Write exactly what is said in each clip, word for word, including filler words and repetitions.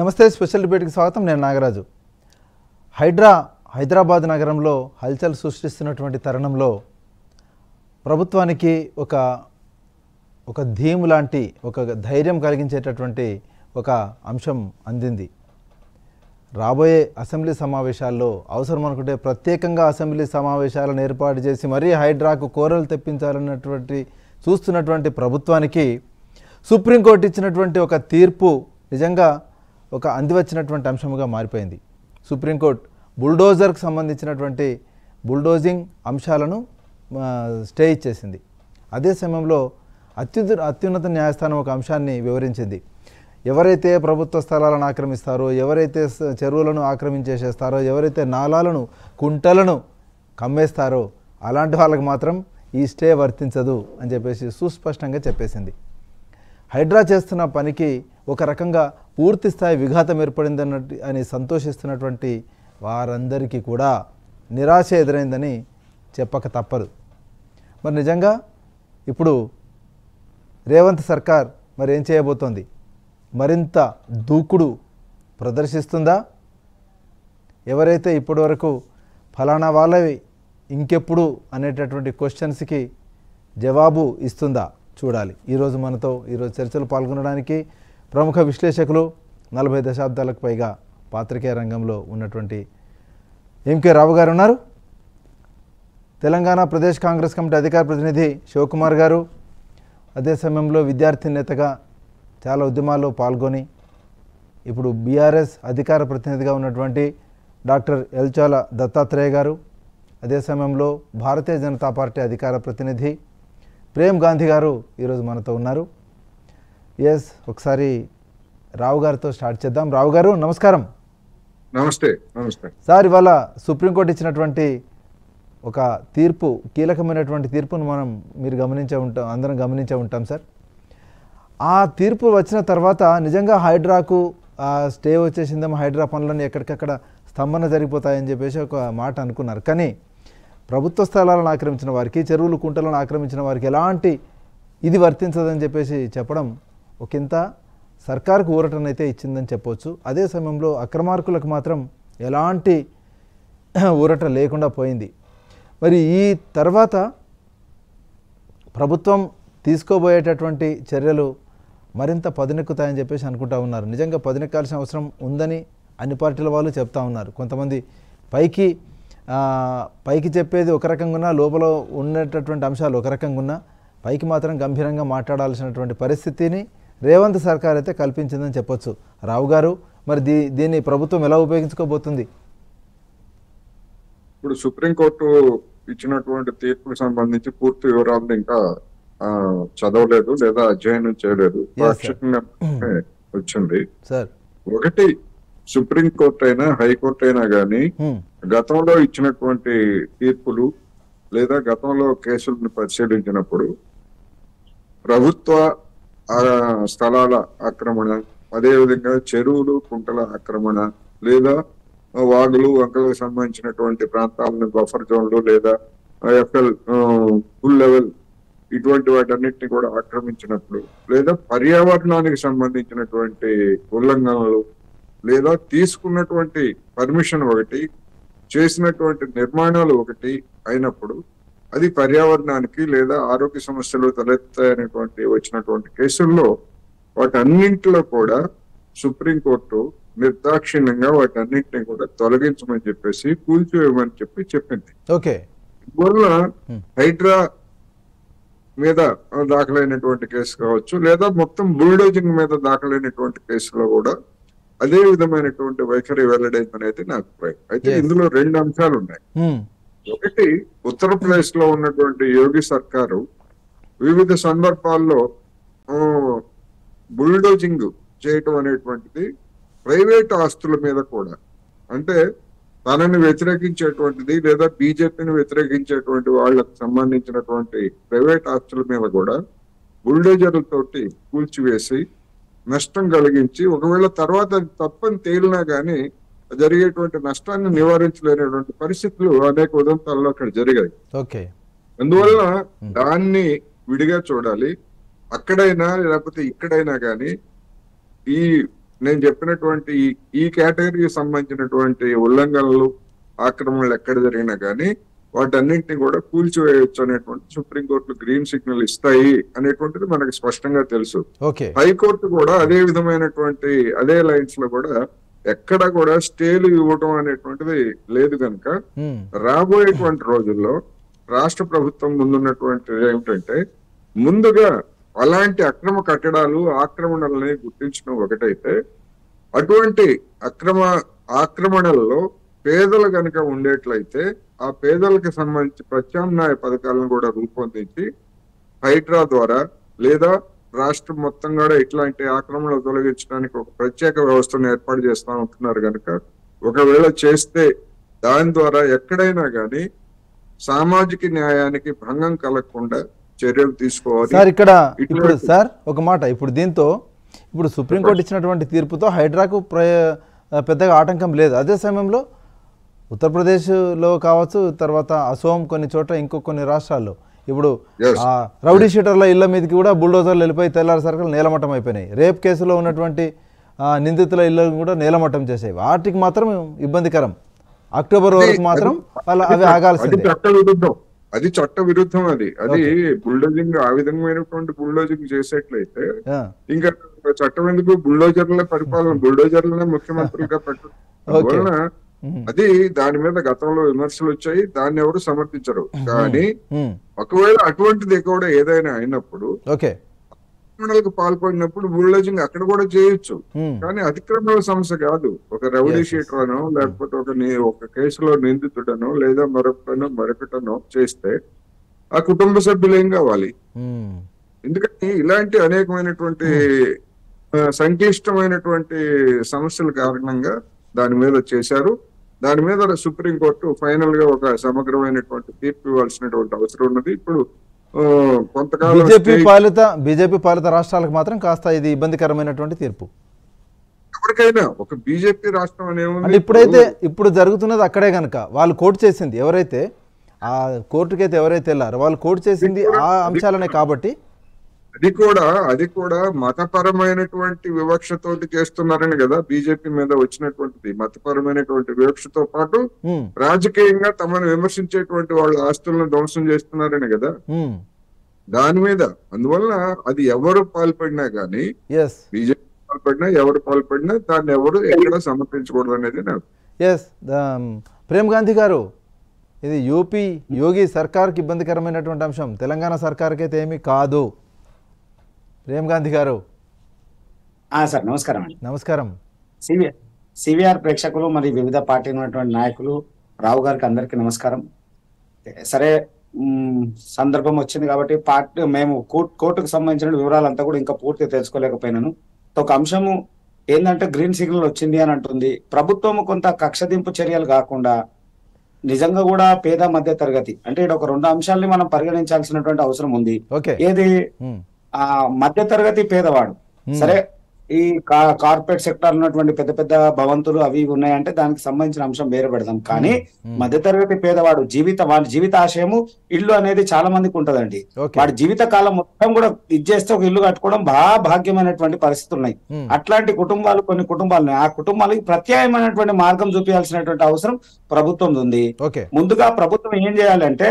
నమస్తే స్పెషల్ డిబేట్కి స్వాగతం నేను నాగరాజు హైడ్రా హైదరాబాద్ నగరంలో హల్చల్ సృష్టిస్తున్నటువంటి తరుణంలో ప్రభుత్వానికి ఒక ఒక ధీము లాంటి ఒక ధైర్యం కలిగించేటటువంటి ఒక అంశం అందింది రాబోయే అసెంబ్లీ సమావేశాల్లో అవసరం అనుకుంటే ప్రత్యేకంగా అసెంబ్లీ సమావేశాలను ఏర్పాటు చేసి మరీ హైడ్రాకు కోరలు తెప్పించాలన్నటువంటి చూస్తున్నటువంటి ప్రభుత్వానికి సుప్రీంకోర్టు ఇచ్చినటువంటి ఒక తీర్పు నిజంగా ఒక అందివచ్చినటువంటి అంశముగా మారిపోయింది సుప్రీంకోర్టు బుల్డోజర్కు సంబంధించినటువంటి బుల్డోజింగ్ అంశాలను స్టే ఇచ్చేసింది అదే సమయంలో అత్యుద అత్యున్నత న్యాయస్థానం ఒక అంశాన్ని వివరించింది ఎవరైతే ప్రభుత్వ స్థలాలను ఆక్రమిస్తారో ఎవరైతే చెరువులను ఆక్రమించేసేస్తారో ఎవరైతే నాలాలను కుంటలను కమ్మేస్తారో అలాంటి వాళ్ళకి మాత్రం ఈ స్టే వర్తించదు అని చెప్పేసి సుస్పష్టంగా చెప్పేసింది హైడ్రా చేస్తున్న పనికి ఒక రకంగా పూర్తి స్థాయి విఘాతం ఏర్పడిందన్నట్టు అని సంతోషిస్తున్నటువంటి వారందరికీ కూడా నిరాశ ఎదురైందని చెప్పక తప్పదు మరి నిజంగా ఇప్పుడు రేవంత్ సర్కార్ మరి ఏం చేయబోతోంది మరింత దూకుడు ప్రదర్శిస్తుందా ఎవరైతే ఇప్పటివరకు ఫలానా వాళ్ళవి ఇంకెప్పుడు అనేటటువంటి క్వశ్చన్స్కి జవాబు ఇస్తుందా చూడాలి ఈరోజు మనతో ఈరోజు చర్చలు పాల్గొనడానికి ప్రముఖ విశ్లేషకులు నలభై దశాబ్దాలకు పైగా పాత్రికేయ రంగంలో ఉన్నటువంటి ఎంకే రావు గారు ఉన్నారు తెలంగాణ ప్రదేశ్ కాంగ్రెస్ కమిటీ అధికార ప్రతినిధి శివకుమార్ గారు అదే సమయంలో విద్యార్థి నేతగా చాలా ఉద్యమాల్లో పాల్గొని ఇప్పుడు బీఆర్ఎస్ అధికార ప్రతినిధిగా ఉన్నటువంటి డాక్టర్ ఎల్చాల దత్తాత్రేయ గారు అదే సమయంలో భారతీయ జనతా పార్టీ అధికార ప్రతినిధి ప్రేమ్ గాంధీ గారు ఈరోజు మనతో ఉన్నారు ఎస్ ఒకసారి రావు గారితో స్టార్ట్ చేద్దాం రావు గారు నమస్కారం నమస్తే నమస్తే సార్ ఇవాళ సుప్రీంకోర్టు ఇచ్చినటువంటి ఒక తీర్పు కీలకమైనటువంటి తీర్పును మనం మీరు గమనించే ఉంటాం అందరం గమనించే ఉంటాం సార్ ఆ తీర్పు వచ్చిన తర్వాత నిజంగా హైడ్రాకు స్టే వచ్చేసిందేమో హైడ్రా పనులను ఎక్కడికక్కడ స్తంభన జరిగిపోతాయని చెప్పేసి ఒక మాట అనుకున్నారు కానీ ప్రభుత్వ స్థలాలను ఆక్రమించిన వారికి చెరువులు కుంటలను ఆక్రమించిన వారికి ఎలాంటి ఇది వర్తించదని చెప్పేసి చెప్పడం ఒకంత సర్కార్కు ఊరటనైతే ఇచ్చిందని చెప్పవచ్చు అదే సమయంలో అక్రమార్కులకు మాత్రం ఎలాంటి ఊరట లేకుండా పోయింది మరి ఈ తర్వాత ప్రభుత్వం తీసుకోబోయేటటువంటి చర్యలు మరింత పదునెక్కుతాయని చెప్పేసి అనుకుంటా ఉన్నారు నిజంగా పదునెక్కాల్సిన అవసరం ఉందని అన్ని పార్టీల వాళ్ళు చెప్తా ఉన్నారు కొంతమంది పైకి పైకి చెప్పేది ఒక రకంగా ఉన్నా లోపల ఉండేటటువంటి అంశాలు ఒక రకంగా ఉన్నా పైకి మాత్రం గంభీరంగా మాట్లాడాల్సినటువంటి పరిస్థితిని రేవంత్ సర్కార్ అయితే కల్పించిందని చెప్పొచ్చు రావు గారు మరి దీ దీన్ని ప్రభుత్వం ఎలా ఉపయోగించుకోబోతుంది ఇప్పుడు సుప్రీంకోర్టు ఇచ్చినటువంటి తీర్పుకు సంబంధించి పూర్తి వివరాలను ఇంకా చదవలేదు లేదా అధ్యయనం చేయలేదు వచ్చింది ఒకటి సుప్రీంకోర్టు అయినా హైకోర్టు అయినా గానీ గతంలో ఇచ్చినటువంటి తీర్పులు లేదా గతంలో కేసులను పరిశీలించినప్పుడు ప్రభుత్వ స్థలాల ఆక్రమణ అదేవిధంగా చెరువులు కుంటల ఆక్రమణ లేదా వాగులు వంకలకు సంబంధించినటువంటి ప్రాంతాలను బఫర్ జోన్లు లేదా ఎఫ్ఎల్ ఫుల్ లెవెల్ ఇటువంటి వాటన్నిటిని కూడా ఆక్రమించినప్పుడు లేదా పర్యావరణానికి సంబంధించినటువంటి ఉల్లంఘనలు లేదా తీసుకున్నటువంటి పర్మిషన్ ఒకటి చేసినటువంటి నిర్మాణాలు ఒకటి అయినప్పుడు అది పర్యావరణానికి లేదా ఆరోగ్య సమస్యలు తలెత్తాయనేటువంటి వచ్చినటువంటి కేసుల్లో వాటన్నింటిలో కూడా సుప్రీంకోర్టు నిర్దాక్షిణ్యంగా వాటన్నింటినీ కూడా తొలగించమని చెప్పేసి కూల్చివేయమని చెప్పి చెప్పింది ఓకే అందువల్ల హైడ్రా మీద దాఖలైనటువంటి కేసు కావచ్చు లేదా మొత్తం బుల్డోజింగ్ మీద దాఖలైనటువంటి కేసులో కూడా అదే విధమైనటువంటి వైఖరి వెల్లడైందని అయితే నా అభిప్రాయం అయితే ఇందులో రెండు అంశాలు ఉన్నాయి ఒకటి ఉత్తరప్రదేశ్ లో ఉన్నటువంటి యోగి సర్కారు వివిధ సందర్భాల్లో బుల్డోజింగ్ చేయటం అనేటువంటిది ప్రైవేట్ ఆస్తుల మీద కూడా అంటే తనని వ్యతిరేకించేటువంటిది లేదా బీజేపీని వ్యతిరేకించేటువంటి వాళ్ళకు సంబంధించినటువంటి ప్రైవేట్ ఆస్తుల మీద కూడా బుల్డోజర్లతోటి కూల్చివేసి నష్టం కలిగించి ఒకవేళ తర్వాత అది తప్పని తేలినా గానీ జరిగేటువంటి నష్టాన్ని నివారించలేనటువంటి పరిస్థితులు అనేక ఉదంతాల్లో అక్కడ జరిగాయి అందువల్ల దాన్ని విడిగా చూడాలి అక్కడైనా లేకపోతే ఇక్కడైనా గానీ ఈ నేను చెప్పినటువంటి ఈ కేటగిరీకి సంబంధించినటువంటి ఉల్లంఘనలు ఆక్రమణలు ఎక్కడ జరిగినా కానీ వాటన్నింటినీ కూడా కూల్చివేయొచ్చు అనేటువంటి సుప్రీంకోర్టు గ్రీన్ సిగ్నల్ ఇస్తాయి అనేటువంటిది మనకు స్పష్టంగా తెలుసు. హైకోర్టు కూడా అదే విధమైనటువంటి అదే లైన్స్ లో కూడా ఎక్కడ కూడా స్టేలు ఇవ్వటం అనేటువంటిది లేదు. కనుక రాబోయేటువంటి రోజుల్లో రాష్ట్ర ప్రభుత్వం ముందున్నటువంటిది ఏమిటంటే ముందుగా అలాంటి అక్రమ కట్టడాలు ఆక్రమణలని గుర్తించడం ఒకటైతే, అటువంటి అక్రమ ఆక్రమణల్లో పేదలు కనుక ఉండేట్లయితే ఆ పేదలకు సంబంధించి ప్రత్యామ్నాయ పథకాలను కూడా రూపొందించి హైడ్రా ద్వారా లేదా రాష్ట్రం మొత్తం కూడా ఇట్లాంటి ఆక్రమణలు తొలగించడానికి ఒక ప్రత్యేక వ్యవస్థను ఏర్పాటు చేస్తా ఉంటున్నారు. కనుక ఒకవేళ చేస్తే దాని ద్వారా ఎక్కడైనా కానీ సామాజిక న్యాయానికి భంగం కలగకుండా చర్యలు తీసుకోవాలి. సార్ ఇక్కడ ఇప్పుడు సార్ ఒక మాట, ఇప్పుడు దీంతో ఇప్పుడు సుప్రీంకోర్టు ఇచ్చినటువంటి తీర్పుతో హైడ్రాకు పెద్దగా ఆటంకం లేదు. అదే సమయంలో ఉత్తరప్రదేశ్లో కావచ్చు, తర్వాత అసోం, కొన్ని చోట్ల ఇంకో కొన్ని రాష్ట్రాల్లో ఇప్పుడు రౌడీ షీటర్ల ఇళ్ల మీదకి కూడా బుల్డోజర్లు వెళ్ళిపోయి తెల్లారి సరుకులు నేలమట్టం అయిపోయినాయి. రేప్ కేసులో ఉన్నటువంటి నిందితుల ఇళ్లను కూడా నేలమట్టం చేసాయి. వాటికి మాత్రం ఇబ్బందికరం. అక్టోబర్ వరకు మాత్రం వాళ్ళు అవి ఆగాల్సింది. అది చట్ట విరుద్ధం. అది అది బుల్డోజింగ్, ఆ విధమైనటువంటి బుల్డోజింగ్ చేసేట్లయితే ఇంకా చట్టం ఎందుకు? బుల్డోజర్ల పరిపాలన, బుల్డోజర్లనే ముఖ్యమంత్రులుగా పెట్టడం, అది దాని మీద గతంలో విమర్శలు వచ్చాయి. దాన్ని ఎవరు సమర్థించరు. కానీ ఒకవేళ అటువంటిది కూడా ఏదైనా అయినప్పుడు పాల్పడినప్పుడు బుల్డోజింగ్ అక్కడ కూడా చేయొచ్చు. కానీ అతిక్రమణ సమస్య కాదు. ఒక రౌడీ షీటర్ అనో లేకపోతే ఒక ఒక కేసులో నిందితుడనో లేదా మరొకటనో మరొకటనో చేస్తే ఆ కుటుంబ సభ్యులు ఏం కావాలి? ఎందుకంటే ఇలాంటి అనేకమైనటువంటి సంక్లిష్టమైనటువంటి సమస్యల కారణంగా దాని మీద చేశారు. దాని మీద సుప్రీంకోర్టు ఫైనల్ గా ఒక సమగ్రమైనటువంటి తీర్పు ఇవ్వాల్సినటువంటి అవసరం ఉన్నది. ఇప్పుడు కొంతకాలం బీజేపీ పాలిత బీజేపీ పాలిత రాష్ట్రాలకు మాత్రం కాస్త ఇది ఇబ్బందికరమైనటువంటి తీర్పు. ఎవరికైనా ఒక బీజేపీ రాష్ట్రం అనేది ఇప్పుడైతే ఇప్పుడు జరుగుతున్నది అక్కడే గనక వాళ్ళు కోర్టు చేసింది ఎవరైతే ఆ కోర్టుకైతే ఎవరైతే వెళ్ళారో వాళ్ళు కోర్టు చేసింది ఆ అంశాలనే కాబట్టి అది కూడా అది కూడా మతపరమైనటువంటి వివక్షతోటి చేస్తున్నారని కదా బీజేపీ మీద వచ్చినటువంటిది. మతపరమైనటువంటి వివక్షతో పాటు రాజకీయంగా తమను విమర్శించేటువంటి వాళ్ళ ఆస్తులను ధ్వంసం చేస్తున్నారని కదా దాని మీద. అందువల్ల అది ఎవరు పాల్పడినా కానీ, బీజేపీ పాల్పడినా ఎవరు పాల్పడినా దాన్ని ఎవరు ఎక్కడ సమర్పించకూడదు అనేది నాకు. ఎస్ ప్రేమ్ గాంధీ గారు, ఇది యూపీ యోగి సర్కార్కి ఇబ్బందికరమైనటువంటి అంశం, తెలంగాణ సర్కార్కి అయితే ఏమీ కాదు. ప్రేమ్ గాంధీ గారు సార్ నమస్కారం అండి. నమస్కారం. సివిఆర్ సివిఆర్ ప్రేక్షకులు మరి వివిధ పార్టీ ఉన్నటువంటి నాయకులు, రావు గారికి అందరికీ నమస్కారం. సరే, సందర్భం వచ్చింది కాబట్టి పార్టీ మేము కోర్టుకు సంబంధించిన వివరాలంతా కూడా ఇంకా పూర్తి తెలుసుకోలేకపోయినాను. ఒక అంశము ఏంటంటే గ్రీన్ సిగ్నల్ వచ్చింది అని అంటుంది ప్రభుత్వం. కొంత కక్షదింపు చర్యలు కాకుండా నిజంగా కూడా పేద మధ్య తరగతి అంటే ఇక్కడ ఒక రెండు అంశాలని మనం పరిగణించాల్సినటువంటి అవసరం ఉంది. ఏది? ఆ మధ్య తరగతి పేదవాడు. సరే, ఈ కార్పొరేట్ సెక్టార్ ఉన్నటువంటి పెద్ద పెద్ద భవంతులు అవి ఉన్నాయంటే దానికి సంబంధించిన అంశం వేరే పెడదాం. కానీ మధ్య తరగతి పేదవాడు జీవిత వాడి జీవిత ఆశయము ఇల్లు అనేది చాలా మందికి ఉంటదండి. వాడి జీవిత కాలం మొత్తం కూడా ఇచ్చేస్తే ఒక ఇల్లు కట్టుకోవడం బాగా భాగ్యమైనటువంటి పరిస్థితులు ఉన్నాయి. అట్లాంటి కుటుంబాలు కొన్ని కుటుంబాలు ఆ కుటుంబాలకి ప్రత్యామ్నాయమైనటువంటి మార్గం చూపించాల్సినటువంటి అవసరం ప్రభుత్వం ఉంది. ముందుగా ప్రభుత్వం ఏం చేయాలంటే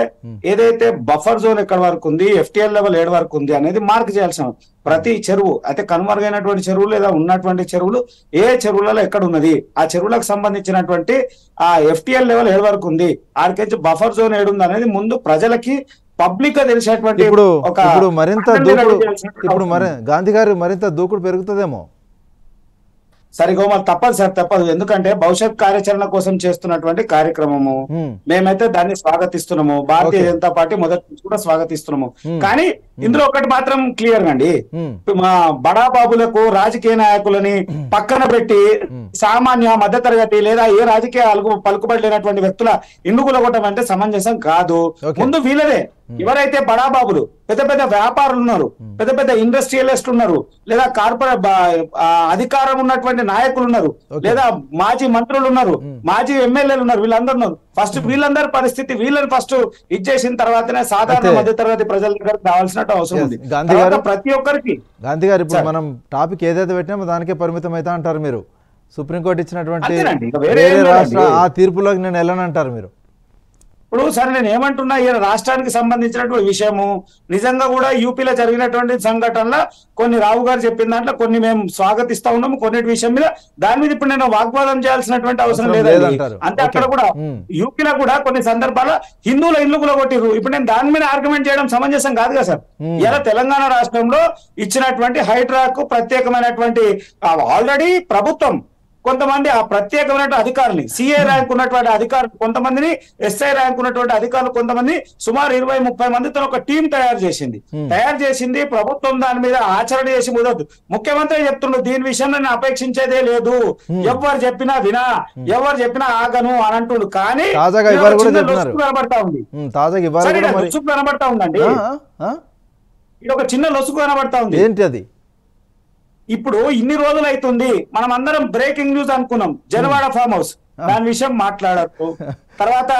ఏదైతే బఫర్ జోన్ ఎక్కడ వరకు ఉంది, ఎఫ్టీఎల్ లెవెల్ ఏడు వరకు ఉంది అనేది మార్క్ చేయాల్సిన ప్రతి చెరువు అయితే కనుమరుగైనటువంటి చెరువులు లేదా ఉన్నటువంటి చెరువులు ఏ చెరువులలో ఎక్కడ ఉన్నది, ఆ చెరువులకు సంబంధించినటువంటి ఆ ఎఫ్టీఎల్ లెవెల్ ఏడు వరకు ఉంది, ఆడికి బఫర్ జోన్ ఏడు ఉంది అనేది ముందు ప్రజలకి పబ్లిక్ గా తెలిసేటువంటి ఇప్పుడు ఇప్పుడు మరింత దూకుడు ఇప్పుడు మరి గాంధీ గారు మరింత దూకుడు పెరుగుతుందేమో. సరిగో మరి తప్పదు సార్, తప్పదు. ఎందుకంటే భవిష్యత్ కార్యాచరణ కోసం చేస్తున్నటువంటి కార్యక్రమము మేమైతే దాన్ని స్వాగతిస్తున్నాము. భారతీయ జనతా పార్టీ మొదటి నుంచి కూడా స్వాగతిస్తున్నాము. కానీ ఇందులో ఒకటి మాత్రం క్లియర్ అండి, మా బడా బాబులకు రాజకీయ నాయకులని పక్కన పెట్టి సామాన్య మధ్యతరగతి లేదా ఏ రాజకీయ పలుకుబడి లేనటువంటి వ్యక్తుల ఇల్లు కూలగొట్టడం అంటే సమంజసం కాదు. ముందు వీళ్ళదే ఎవరైతే బడాబాబులు పెద్ద పెద్ద వ్యాపారులు ఉన్నారు, పెద్ద పెద్ద ఇండస్ట్రియలిస్ట్ ఉన్నారు, లేదా కార్పొరేట్ అధికారం ఉన్నటువంటి నాయకులు ఉన్నారు, లేదా మాజీ మంత్రులు ఉన్నారు, మాజీ ఎమ్మెల్యేలు ఉన్నారు, వీళ్ళందరూ ఉన్నారు. ఫస్ట్ వీళ్ళందరి పరిస్థితి వీళ్ళని ఫస్ట్ ఇచ్చేసిన తర్వాతనే సాధారణ మధ్య తరగతి ప్రజల దగ్గరకు రావాల్సినట్టు అవసరం ఉంది. ప్రతి ఒక్కరికి గాంధీ గారు ఇప్పుడు మనం టాపిక్ ఏదైతే పెట్టినామో దానికే పరిమితం అయితే అంటారు మీరు. సుప్రీంకోర్టు ఇచ్చినటువంటి ఆ తీర్పులోకి నేను వెళ్ళనంటారు మీరు. ఇప్పుడు సరే నేను ఏమంటున్నా, ఈ రాష్ట్రానికి సంబంధించినటువంటి విషయము నిజంగా కూడా యూపీలో జరిగినటువంటి సంఘటనల కొన్ని రావు గారు చెప్పిన దాంట్లో కొన్ని మేము స్వాగతిస్తా ఉన్నాము, కొన్నిటి విషయం మీద దాని మీద ఇప్పుడు నేను వాగ్వాదం చేయాల్సినటువంటి అవసరం లేదంటారు. అంటే అక్కడ కూడా యూపీలో కూడా కొన్ని సందర్భాల్లో హిందువుల ఇల్లు కూడా కొట్టిరు. ఇప్పుడు నేను దాని మీద ఆర్గ్యుమెంట్ చేయడం సమంజసం కాదు కదా సార్. ఇలా తెలంగాణ రాష్ట్రంలో ఇచ్చినటువంటి హైడ్రాకు ప్రత్యేకమైనటువంటి ఆల్రెడీ ప్రభుత్వం కొంతమంది ఆ ప్రత్యేకమైన అధికారులు, సిఏ ర్యాంక్ ఉన్నటువంటి అధికారులు కొంతమందిని, ఎస్ఐ ర్యాంక్ ఉన్నటువంటి అధికారులు కొంతమంది, సుమారు ఇరవై ముప్పై మందితో ఒక టీం తయారు చేసింది తయారు చేసింది ప్రభుత్వం దాని మీద ఆచరణ చేసి కుదరదు. ముఖ్యమంత్రి చెప్తున్నాడు దీని విషయంలో నేను అపేక్షించేదే లేదు, ఎవరు చెప్పినా వినా, ఎవరు చెప్పినా ఆగను అని అంటున్నాడు. కానీ లొసుపు కనబడతా ఉంది, లొసుపు కనబడతా ఉందండి, ఇది ఒక చిన్న లొసుపు కనబడతా ఉంది. ఏంటి అది? ఇప్పుడు ఇన్ని రోజులు అవుతుంది మనం అందరం బ్రేకింగ్ న్యూస్ అనుకున్నాం, జనవాడ ఫామ్ హౌస్ దాని విషయం మాట్లాడరు. తర్వాత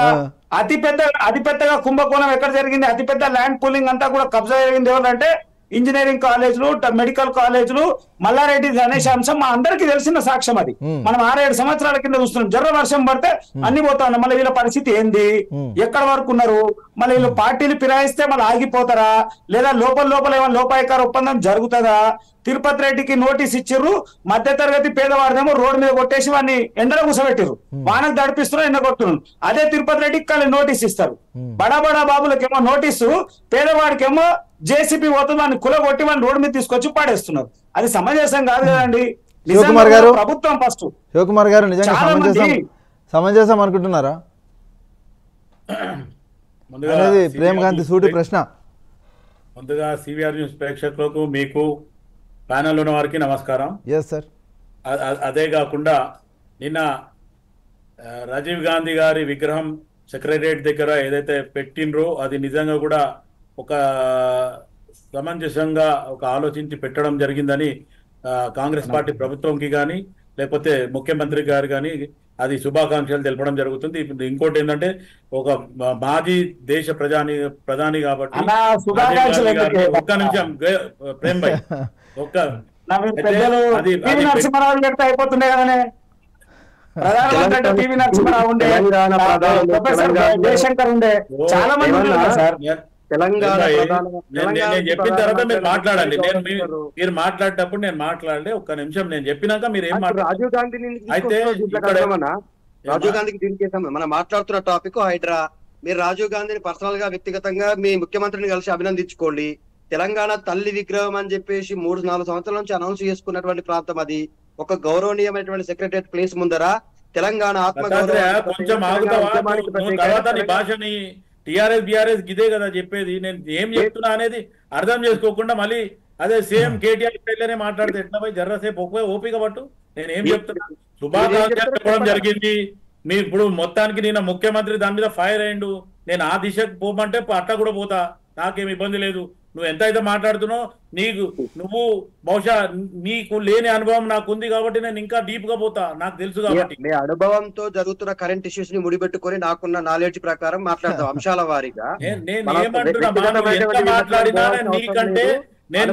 అతి పెద్ద అతి పెద్దగా కుంభకోణం ఎక్కడ జరిగింది, అతి పెద్ద ల్యాండ్ పూలింగ్ అంతా కూడా కబ్జా జరిగింది ఎవరంటే ఇంజనీరింగ్ కాలేజీలు, మెడికల్ కాలేజీలు, మల్లారెడ్డి గణేష్ అంశం మా అందరికీ తెలిసిన సాక్ష్యం. అది మనం ఆరేడు సంవత్సరాల కింద చూస్తున్నాం. జర్ర వర్షం పడితే అన్ని పోతా ఉన్నాం, మళ్ళీ వీళ్ళ పరిస్థితి ఏంది, ఎక్కడ వరకు ఉన్నారు, మళ్ళీ వీళ్ళు పార్టీలు ఫిరాయిస్తే మళ్ళీ ఆగిపోతారా, లేదా లోపల లోపల ఏమైనా లోపాయకార ఒప్పందం జరుగుతుందా? తిరుపతి రెడ్డికి నోటీస్ ఇచ్చిర్రు, మధ్యతరగతి పేదవాడినేమో రోడ్డు మీద కొట్టేసి వాడిని ఎండలో కూసబెట్టిర్రు, వానకు దడిపిస్తున్నారు, ఎండ కొడుతున్నారు. అదే తిరుపతి రెడ్డికి కానీ నోటీస్ ఇస్తారు, బడా బడా బాబులకేమో నోటీసు, పేదవాడికేమో జేసీబీ పోతుంది వాడిని కులగొట్టి వాడిని రోడ్డు మీద తీసుకొచ్చి పాడేస్తున్నారు. అది సమంజసం కాదు కదండి. ప్రభుత్వం ఫస్ట్ శివకుమార్ గారు సమంజసం అనుకుంటున్నారా? ప్రేమకాంతి సూటి ప్రశ్న. ముందుగా సివిఆర్ న్యూస్ ప్రేక్షకులకు, మీకు ప్యానల్ ఉన్న వారికి నమస్కారం. అదే కాకుండా నిన్న రాజీవ్ గాంధీ గారి విగ్రహం సెక్రటరియట్ దగ్గర ఏదైతే పెట్టినరో అది నిజంగా కూడా ఒక సమంజసంగా ఒక ఆలోచించి పెట్టడం జరిగిందని కాంగ్రెస్ పార్టీ ప్రభుత్వంకి కానీ లేకపోతే ముఖ్యమంత్రి గారు కానీ అది శుభాకాంక్షలు తెలపడం జరుగుతుంది. ఇంకోటి ఏంటంటే ఒక మాజీ దేశ ప్రధాని ప్రధాని కాబట్టి ఒక్క నిమిషం ప్రేమ్ భాయ్ ఒక్క అది నేను చెప్పిన తర్వాత మీరు మాట్లాడండి. నేను మీరు మాట్లాడేటప్పుడు నేను మాట్లాడలే, ఒక్క నిమిషం నేను చెప్పినాక మీరు ఏం మాట్లాడారు. రాజీవ్ గాంధీని అయితే రాజీవ్ గాంధీకి దీనికి మనం మాట్లాడుతున్న టాపిక్ హైడ్రా. మీరు రాజీవ్ గాంధీని పర్సనల్ గా వ్యక్తిగతంగా మీ ముఖ్యమంత్రిని కలిసి అభినందించుకోండి. తెలంగాణ తల్లి విగ్రహం అని చెప్పేసి మూడు నాలుగు సంవత్సరాల నుంచి అనౌన్స్ చేసుకున్నటువంటి ప్రాంతం అది. ఒక గౌరవనీయమైనటువంటి సెక్రటరియట్ ప్లేస్ ముందర తెలంగాణ ఆత్మగౌరవం టిఆర్ఎస్ బిఆర్ఎస్ ఇదే కదా చెప్పేది. నేను ఏం చెప్తున్నా అనేది అర్థం చేసుకోకుండా మళ్ళీ అదే సేమ్ కేటీఆర్ స్టైల్లోనే మాట్లాడితే ఎట్లా పోయి జర్రసేపు ఓపిక పట్టు. నేను ఏం చెప్తున్నా, శుభాకాంక్షలు చెప్పడం జరిగింది. మీ ఇప్పుడు మొత్తానికి నిన్న ముఖ్యమంత్రి దాని మీద ఫైర్ అయ్యిండు. నేను ఆ దిశకు పోమంటే అట్లా కూడా పోతా, నాకేం ఇబ్బంది లేదు. నువ్వు ఎంత అయితే మాట్లాడుతున్నావు, నీకు నువ్వు బహుశా నీకు లేని అనుభవం నాకు ఉంది కాబట్టి నేను ఇంకా డీప్ గా పోతా, నాకు తెలుసు కాబట్టి. మీ అనుభవంతో జరుగుతున్న కరెంట్ ఇష్యూస్ ని ముడిపెట్టుకుని నాకున్న నాలెడ్జ్ ప్రకారం మాట్లాడతాం అంశాల వారీగా. నేను ఏమంటున్నా, మాట్లాడినా నీకంటే నేను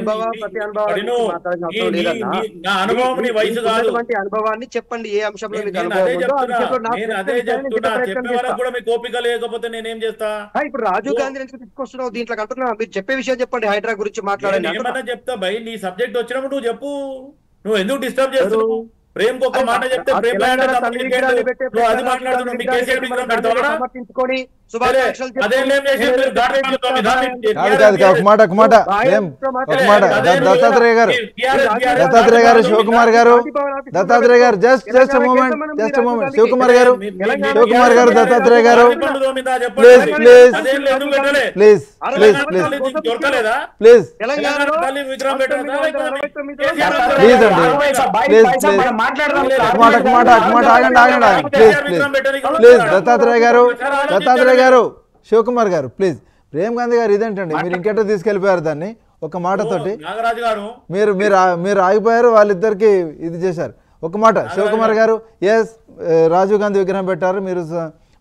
నా అనుభవం నీ వయసు కాదు, అనుభవాన్ని చెప్పండి ఏ అంశంలో. నేను అదే చెప్తున్నా, చెప్పే వాళ్ళకి కూడా మీకు ఓపిక లేకపోతే నేనేం చేస్తా. ఇప్పుడు రాజీవ్ గాంధీ నుంచి తీసుకొస్తున్నావు దీంట్లో అంటున్నా, మీరు చెప్పే విషయం చెప్పండి. హైడ్రా గురించి మాట్లాడండి, ఏమన్నా చెప్తా భయ్. నీ సబ్జెక్ట్ వచ్చినప్పుడు నువ్వు చెప్పు, నువ్వు ఎందుకు డిస్టర్బ్ చేస్తున్నావు? ప్రేమ్ కు ఒక మాట చెప్తే ప్రేమ్ అది మాట్లాడుతున్నాడు. Shivakumar garu Dattatreya garu just just moment just moment Shivakumar గారు Shivakumar garu Dattatreya garu please please please please please please please Dattatreya garu Dattatreya గారు శివకుమార్ గారు ప్లీజ్ ప్రేమ్ గాంధీ గారు ఇదేంటండి మీరు ఇంకెట తీసుకెళ్లిపోయారు దాన్ని ఒక మాటతోటి. నాగరాజు గారు మీరు మీరు ఆగిపోయారు వాళ్ళిద్దరికి ఇది చేశారు ఒక మాట. శివకుమార్ గారు ఎస్ రాజీవ్ గాంధీ విగ్రహం పెట్టారు మీరు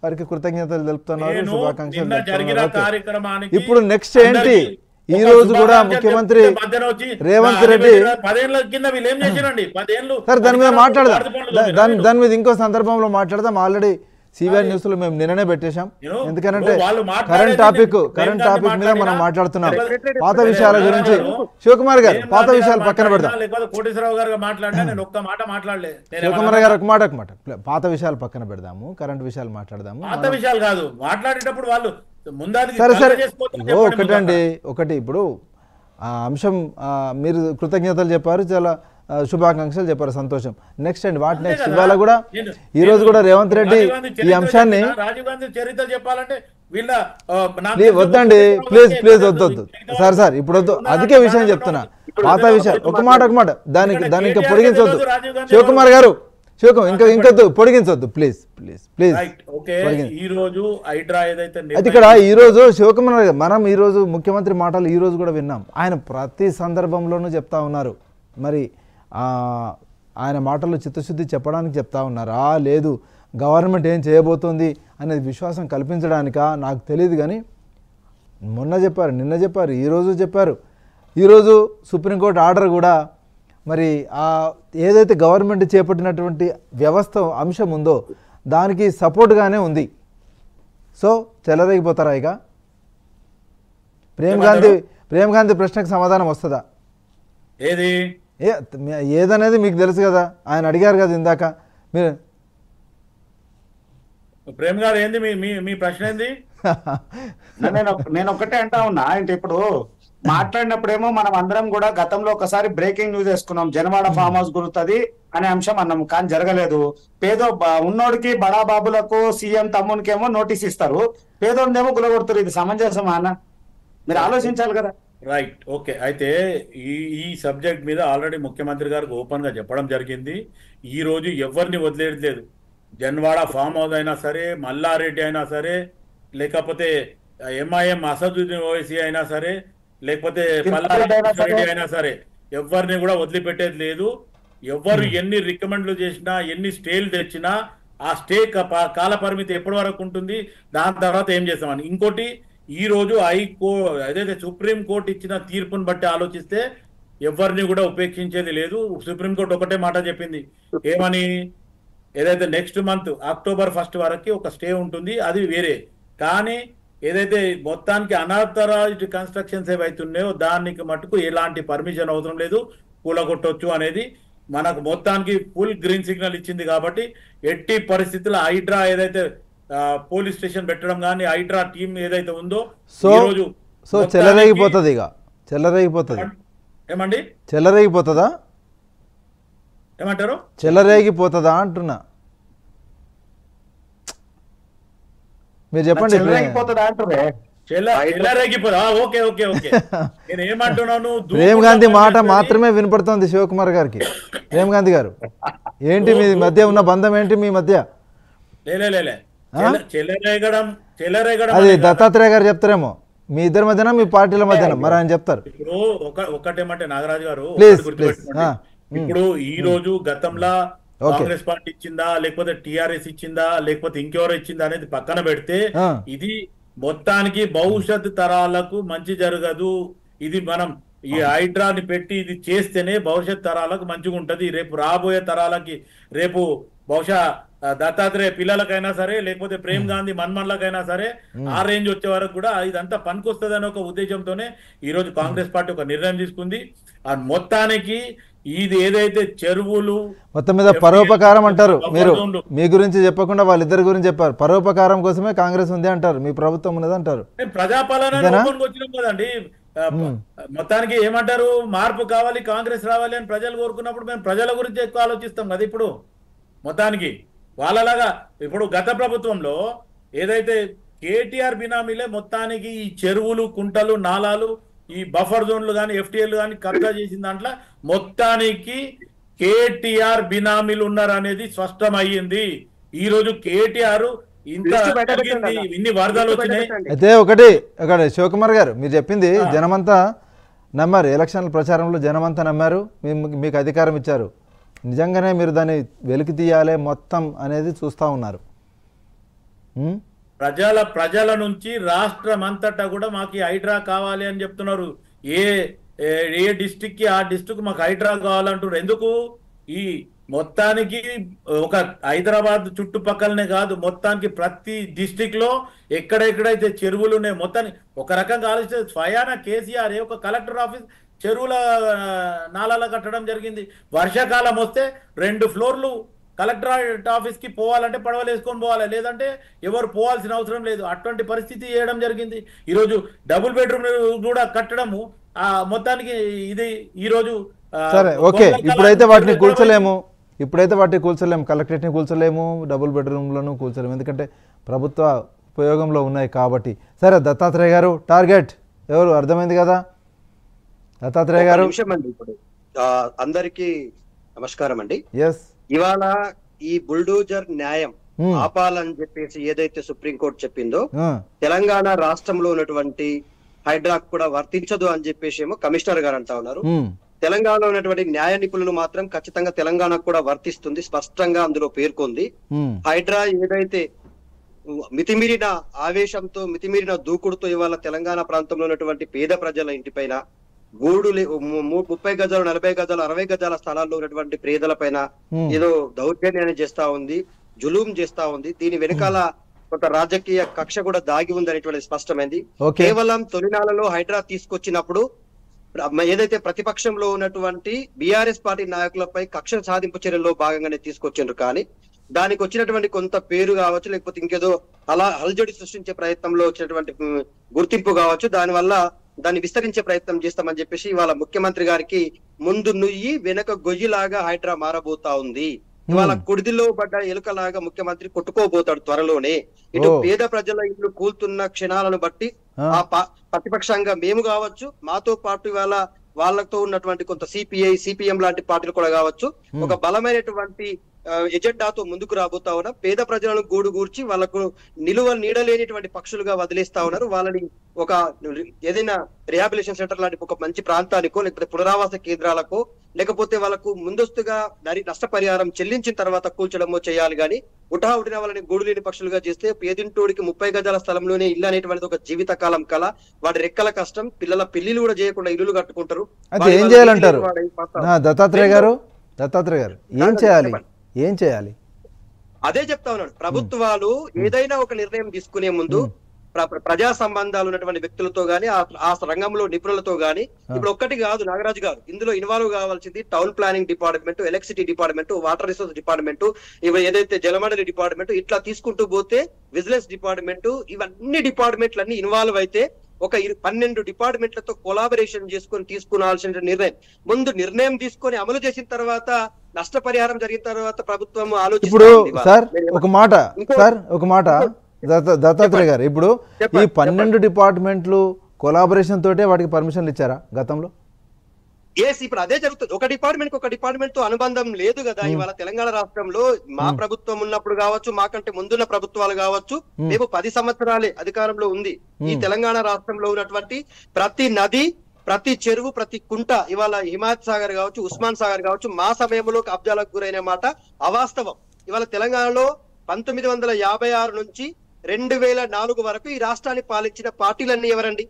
వారికి కృతజ్ఞతలు తెలుపుతున్నారు శుభాకాంక్షలు. ఇప్పుడు నెక్స్ట్ ఏంటి ఈ రోజు కూడా ముఖ్యమంత్రి రేవంత్ రెడ్డి సార్ దాని మీద మాట్లాడదాం దాని దాని మీద ఇంకో సందర్భంలో మాట్లాడదాం. ఆల్రెడీ సివిఆర్ న్యూస్ లో మేము నిన్ననే పెట్టేశాం ఎందుకంటే కరెంట్ టాపిక్ కరెంట్ టాపిక్ మీద మనం మాట్లాడుతున్నాం. పాత విషయాల గురించి శివకుమార్ గారు పాత విషయాలు పక్కన పెడదాం. శివకుమార్ గారు ఒక మాట ఒక మాట పాత విషయాలు పక్కన పెడదాము కరెంట్ విషయాలు మాట్లాడదాము. సరే సరే ఒకటండి ఒకటి ఇప్పుడు ఆ అంశం మీరు కృతజ్ఞతలు చెప్పారు చాలా శుభాకాంక్షలు చెప్పారు సంతోషం. నెక్స్ట్ అండి వాట్ నెక్స్ట్ ఇవాళ కూడా ఈ రోజు కూడా రేవంత్ రెడ్డి ఈ అంశాన్ని రాజీవ్ గాంధీ చరిత్ర చెప్పాలంటే వద్దండి ప్లీజ్ ప్లీజ్ వద్దొద్దు సార్ సార్ ఇప్పుడు వద్దు అదికే విషయం చెప్తున్నా పాత విషయాలు ఒక మాట ఒక మాట దానికి దాని ఇంకా పొడిగించవద్దు శివకుమార్ గారు శివకుమార్ ఇంకా ఇంకొద్దు పొడిగించవద్దు ప్లీజ్ ప్లీజ్ ప్లీజ్. అది ఇక్కడ ఈ రోజు శివకుమార్ గారు మనం ఈ రోజు ముఖ్యమంత్రి మాటలు ఈ రోజు కూడా విన్నాం ఆయన ప్రతి సందర్భంలోనూ చెప్తా ఉన్నారు. మరి ఆయన మాటల్లో చిత్తశుద్ధి చెప్పడానికి చెప్తా ఉన్నారా లేదు గవర్నమెంట్ ఏం చేయబోతుంది అనేది విశ్వాసం కల్పించడానికా నాకు తెలియదు. కానీ మొన్న చెప్పారు నిన్న చెప్పారు ఈరోజు చెప్పారు ఈరోజు సుప్రీంకోర్టు ఆర్డర్ కూడా మరి ఆ ఏదైతే గవర్నమెంట్ చేపట్టినటువంటి వ్యవస్థ అంశం ఉందో దానికి సపోర్ట్గానే ఉంది. సో చెలరేగిపోతారా ఇక ప్రేమ్ గాంధీ ప్రేమ్ గాంధీ ప్రశ్నకు సమాధానం వస్తుందా ఏది ఏ ఏదనేది మీకు తెలుసు కదా ఆయన అడిగారు కదా ఇందాక మీరు ప్రేమ్ గారు ఏంది మీ ప్రశ్న ఏంది. నేను ఒక్కటే అంటా ఉన్నా అంటే ఇప్పుడు మాట్లాడినప్పుడేమో మనం అందరం కూడా గతంలో ఒకసారి బ్రేకింగ్ న్యూస్ వేసుకున్నాం జనవాడ ఫామ్ హౌస్ గురుతుంది అనే అంశం అన్నాం కానీ జరగలేదు. పేదో ఉన్నోడికి బడా బాబులకు సీఎం తమ్మునికి ఏమో నోటీస్ ఇస్తారు పేదోడినేమో గులగొడుతారు ఇది సమంజసమా అన్న మీరు ఆలోచించాలి కదా. రైట్ ఓకే అయితే ఈ ఈ సబ్జెక్ట్ మీద ఆల్రెడీ ముఖ్యమంత్రి గారికి ఓపెన్ గా చెప్పడం జరిగింది. ఈ రోజు ఎవరిని వదిలేయట్లేదు జన్వాడ ఫామ్ హౌస్ అయినా సరే మల్లారెడ్డి అయినా సరే లేకపోతే ఎంఐఎం అసదుద్దీన్ ఓవైసీ అయినా సరే లేకపోతే మల్లారెడ్డి అయినా సరే ఎవరిని కూడా వదిలిపెట్టేది లేదు. ఎవరు ఎన్ని రికమెండ్లు చేసినా ఎన్ని స్టేలు తెచ్చినా ఆ స్టే కాల పరిమితి ఎప్పటి వరకు ఉంటుంది దాని తర్వాత ఏం చేస్తామని. ఇంకోటి ఈ రోజు హైకో అదైతే సుప్రీంకోర్టు ఇచ్చిన తీర్పును బట్టి ఆలోచిస్తే ఎవరిని కూడా ఉపేక్షించేది లేదు. సుప్రీంకోర్టు ఒకటే మాట చెప్పింది ఏమని ఏదైతే నెక్స్ట్ మంత్ అక్టోబర్ ఫస్ట్ వరకు ఒక స్టే ఉంటుంది అది వేరే కానీ ఏదైతే మొత్తానికి అనాథరైజ్డ్ కన్స్ట్రక్షన్స్ ఏవైతే ఉన్నాయో దానికి మటుకు ఎలాంటి పర్మిషన్ అవసరం లేదు కూలగొట్టొచ్చు అనేది మనకు మొత్తానికి ఫుల్ గ్రీన్ సిగ్నల్ ఇచ్చింది. కాబట్టి ఎట్టి పరిస్థితుల్లో హైడ్రా ఏదైతే పోలీస్ స్టేషన్ పెట్టడం కానీ హైడ్రా టీమ్ ఏదైతే ఉందో సో సో చెలరేగిపోతుంది ఇక చెలరేగిపోతుంది ఏమండి చెలరేగిపోతుందా ఏమంటారు చెలరేగిపోతుందా అంటున్నా మీరు చెప్పండి చెలరేగిపోతుందా అంటారే ప్రేమ్ గాంధీ మాట మాత్రమే వినపడుతుంది శివకుమార్ గారికి. ప్రేమ్ గాంధీ గారు ఏంటి మీ మధ్య ఉన్న బంధం ఏంటి మీ మధ్య లేలే అది దత్తాత్రేయ గారు చెప్తారేమో మీ ఇద్దరి మధ్యన మీ పార్టీల మధ్యన మరి ఆయన చెప్తారు. ఇప్పుడు ఒకటేమంటే నాగరాజు గారు ఇప్పుడు ఈ రోజు గతంలో కాంగ్రెస్ పార్టీ ఇచ్చిందా లేకపోతే టిఆర్ఎస్ ఇచ్చిందా లేకపోతే ఇంకెవరో ఇచ్చిందా అనేది పక్కన పెడితే ఇది మొత్తానికి భవిష్యత్ తరాలకు మంచి జరగదు. ఇది మనం ఈ హైడ్రాని పెట్టి ఇది చేస్తేనే భవిష్యత్ తరాలకు మంచిగా ఉంటది. రేపు రాబోయే తరాలకి రేపు బహుశా దత్తాత్రేయ పిల్లలకైనా సరే లేకపోతే ప్రేమ్ గాంధీ మన్మన్లకైనా సరే ఆ రేంజ్ వచ్చే వరకు కూడా ఇదంతా పనికొస్తుంది అనే ఒక ఉద్దేశంతోనే ఈ రోజు కాంగ్రెస్ పార్టీ ఒక నిర్ణయం తీసుకుంది. ఆ మొత్తానికి ఇది ఏదైతే చెరువులు మొత్తం మీద పరోపకారం అంటారు మీరు మీ గురించి చెప్పకుండా వాళ్ళిద్దరి గురించి చెప్పారు పరోపకారం కోసమే కాంగ్రెస్ ఉంది అంటారు మీ ప్రభుత్వం ఉన్నది అంటారు ప్రజాపాలన వచ్చినాం కదండి. మొత్తానికి ఏమంటారు మార్పు కావాలి కాంగ్రెస్ రావాలి అని ప్రజలు కోరుకున్నప్పుడు మేము ప్రజల గురించి ఎక్కువ ఆలోచిస్తాం కదా. ఇప్పుడు మొత్తానికి వాళ్ళలాగా ఇప్పుడు గత ప్రభుత్వంలో ఏదైతే కేటీఆర్ బినామీలే మొత్తానికి ఈ చెరువులు కుంటలు నాలాలు ఈ బఫర్ జోన్లు కానీ ఎఫ్టీఎల్ కానీ కబ్జా చేసిన దాంట్లో మొత్తానికి కేటీఆర్ బినామీలు ఉన్నారు అనేది స్పష్టమయ్యింది. ఈరోజు కేటీఆర్ అయితే ఒకటి ఒకటి శివకుమార్ గారు మీరు చెప్పింది జనమంతా నమ్మారు, ఎలక్షన్ ప్రచారంలో జనమంతా నమ్మారు, మీకు అధికారం ఇచ్చారు, నిజంగానే మీరు దాన్ని వెలికి తీయాలి మొత్తం అనేది చూస్తూ ఉన్నారు. ప్రజల ప్రజల నుంచి రాష్ట్రం అంతటా కూడా మాకు హైడ్రా కావాలి అని చెప్తున్నారు. ఏ ఏ డిస్ట్రిక్ట్ కి ఆ డిస్ట్రిక్ట్ మాకు హైడ్రా కావాలంటున్నారు. ఎందుకు? ఈ మొత్తానికి ఒక హైదరాబాద్ చుట్టుపక్కలనే కాదు, మొత్తానికి ప్రతి డిస్టిక్ లో ఎక్కడెక్కడైతే చెరువులు ఉన్నాయి మొత్తాన్ని ఒక రకంగా ఆలోచిస్తే స్వయాన కేసీఆర్ ఒక కలెక్టర్ ఆఫీస్ చెరువుల నాలాల కట్టడం జరిగింది. వర్షాకాలం వస్తే రెండు ఫ్లోర్లు కలెక్టరేట్ ఆఫీస్కి పోవాలంటే పడవలు వేసుకొని పోవాలి, లేదంటే ఎవరు పోవాల్సిన అవసరం లేదు. అటువంటి పరిస్థితి చేయడం జరిగింది. ఈరోజు డబుల్ బెడ్రూమ్ కూడా కట్టడము మొత్తానికి ఇది ఈరోజు సరే ఓకే. ఇప్పుడైతే వాటిని కూల్చలేము, ఇప్పుడైతే వాటిని కూల్చలేము కలెక్టరేట్ని కూల్చలేము, డబుల్ బెడ్రూమ్లను కూల్చలేము, ఎందుకంటే ప్రభుత్వ ఉపయోగంలో ఉన్నాయి కాబట్టి. సరే దత్తాత్రేయ గారు, టార్గెట్ ఎవరు అర్థమైంది కదా దత్తాత్రేయ గారు? అందరికీ నమస్కారం అండి. ఎస్, ఇవాళ ఈ బుల్డోజర్ న్యాయం ఆపాలని చెప్పేసి ఏదైతే సుప్రీంకోర్టు చెప్పిందో తెలంగాణ రాష్ట్రంలో ఉన్నటువంటి హైడ్రాక్ కూడా వర్తించదు అని చెప్పేసి ఏమో కమిషనర్ గారు అంటా ఉన్నారు. తెలంగాణలో ఉన్నటువంటి న్యాయ నిపుణులు మాత్రం ఖచ్చితంగా తెలంగాణకు కూడా వర్తిస్తుంది, స్పష్టంగా అందులో పేర్కొంది. హైడ్రా ఏదైతే మితిమీరిన ఆవేశంతో మితిమీరిన దూకుడుతో ఇవాళ తెలంగాణ ప్రాంతంలో ఉన్నటువంటి పేద ప్రజల ఇంటిపైన గూడు ముప్పై గజాలు నలభై గజాలు అరవై గజాల స్థలాల్లో ఉన్నటువంటి పేదల పైన ఏదో దౌర్జన్యాన్ని చేస్తా ఉంది, జులూం చేస్తా ఉంది. దీని వెనకాల కొంత రాజకీయ కక్ష కూడా దాగి ఉందనేటువంటి స్పష్టమైంది. కేవలం తొలినాలలో హైడ్రా తీసుకొచ్చినప్పుడు ఏదైతే ప్రతిపక్షంలో ఉన్నటువంటి బీఆర్ఎస్ పార్టీ నాయకులపై కక్ష సాధింపు చర్యల్లో భాగంగానే తీసుకొచ్చిండ్రు. కానీ దానికి వచ్చినటువంటి కొంత పేరు కావచ్చు, లేకపోతే ఇంకేదో అలా అలజడి సృష్టించే ప్రయత్నంలో వచ్చినటువంటి గుర్తింపు కావచ్చు, దానివల్ల దాన్ని విస్తరించే ప్రయత్నం చేస్తామని చెప్పేసి ఇవాళ ముఖ్యమంత్రి గారికి ముందు నుయ్యి వెనక గొయ్యిలాగా హైడ్రా మారబోతా ఉంది. ఇవాళ కుడిదిలో పడ్డ ఎలుకలాగా ముఖ్యమంత్రి కొట్టుకోబోతాడు త్వరలోనే. ఇటు పేద ప్రజల ఇల్లు కూల్తున్న క్షణాలను బట్టి ఆ ప్రతిపక్షంగా మేము కావచ్చు, మాతో పాటు ఇవాళ వాళ్ళతో ఉన్నటువంటి కొంత సిపిఐ సిపిఎం లాంటి పార్టీలు కూడా కావచ్చు, ఒక బలమైనటువంటి ఎజెండాతో ముందుకు రాబోతా ఉన్నా పేద ప్రజలను గూడు గూర్చి వాళ్ళకు నిలువ నీడలేనిటువంటి పక్షులుగా వదిలేస్తా ఉన్నారు. వాళ్ళని ఒక ఏదైనా రిహాబిలేషన్ సెంటర్ లాంటి ఒక మంచి ప్రాంతానికో, లేకపోతే పునరావాస కేంద్రాలకో, లేకపోతే వాళ్ళకు ముందస్తుగా దాని నష్టపరిహారం చెల్లించిన తర్వాత కూల్చడమో చేయాలి. కానీ ఉఠా ఉడిన వాళ్ళని గూడు లేని పక్షులుగా చేస్తే పేదింటోడికి ముప్పై గజాల స్థలంలోనే ఇల్లు అనేటువంటిది ఒక జీవితకాలం కళ, వాడి రెక్కల కష్టం, పిల్లల పెళ్లిలు కూడా చేయకుండా ఇల్లు కట్టుకుంటారు. ఏం చేయాలంటారు దత్తాత్రేయ గారు? దత్తాత్రేయ గారు ఏం చేయాలి, ఏం చేయాలి? అదే చెప్తా ఉన్నాడు. ప్రభుత్వాలు ఏదైనా ఒక నిర్ణయం తీసుకునే ముందు ప్రజా సంబంధాలు ఉన్నటువంటి వ్యక్తులతో గానీ, ఆ రంగంలో నిపుణులతో గానీ, ఇప్పుడు ఒక్కటి కాదు నాగరాజు గారు, ఇందులో ఇన్వాల్వ్ కావాల్సింది town planning department, electricity department, water resource department, ఇవి ఏదైతే జలమండలి డిపార్ట్మెంట్, ఇట్లా తీసుకుంటూ పోతే విజిలెన్స్ డిపార్ట్మెంట్, ఇవన్నీ డిపార్ట్మెంట్లు అన్ని ఇన్వాల్వ్ అయితే ఒక పన్నెండు డిపార్ట్మెంట్లతో కొలాబరేషన్ చేసుకొని తీసుకునాల్సిన నిర్ణయం. ముందు నిర్ణయం తీసుకొని అమలు చేసిన తర్వాత నష్టపరిహారం జరిగిన తర్వాత ప్రభుత్వం ఆలోచించి. ఇప్పుడు సార్ ఒక మాట సార్ ఒక మాట దత్తాత్రేయ గారు, ఇప్పుడు ఈ పన్నెండు డిపార్ట్మెంట్లు కొలాబరేషన్ తోటే వాటికి పర్మిషన్లు ఇచ్చారా గతంలో? ఎస్, ఇప్పుడు అదే జరుగుతుంది. ఒక డిపార్ట్మెంట్ ఒక డిపార్ట్మెంట్ తో అనుబంధం లేదు కదా. ఇవాళ తెలంగాణ రాష్ట్రంలో మా ప్రభుత్వం ఉన్నప్పుడు కావచ్చు, మాకంటే ముందున్న ప్రభుత్వాలు కావచ్చు, మేము పది సంవత్సరాలే అధికారంలో ఉంది. ఈ తెలంగాణ రాష్ట్రంలో ఉన్నటువంటి ప్రతి నది, ప్రతి చెరువు, ప్రతి కుంట, ఇవాళ హిమాయత్ సాగర్ కావచ్చు, ఉస్మాన్ సాగర్ కావచ్చు, మా సమయంలో కబ్జాలకు గురైన మాట అవాస్తవం. ఇవాళ తెలంగాణలో పంతొమ్మిది వందల యాభై ఆరు నుంచి రెండు వేల నాలుగు వరకు ఈ రాష్ట్రాన్ని పాలించిన పార్టీలన్నీ ఎవరండి?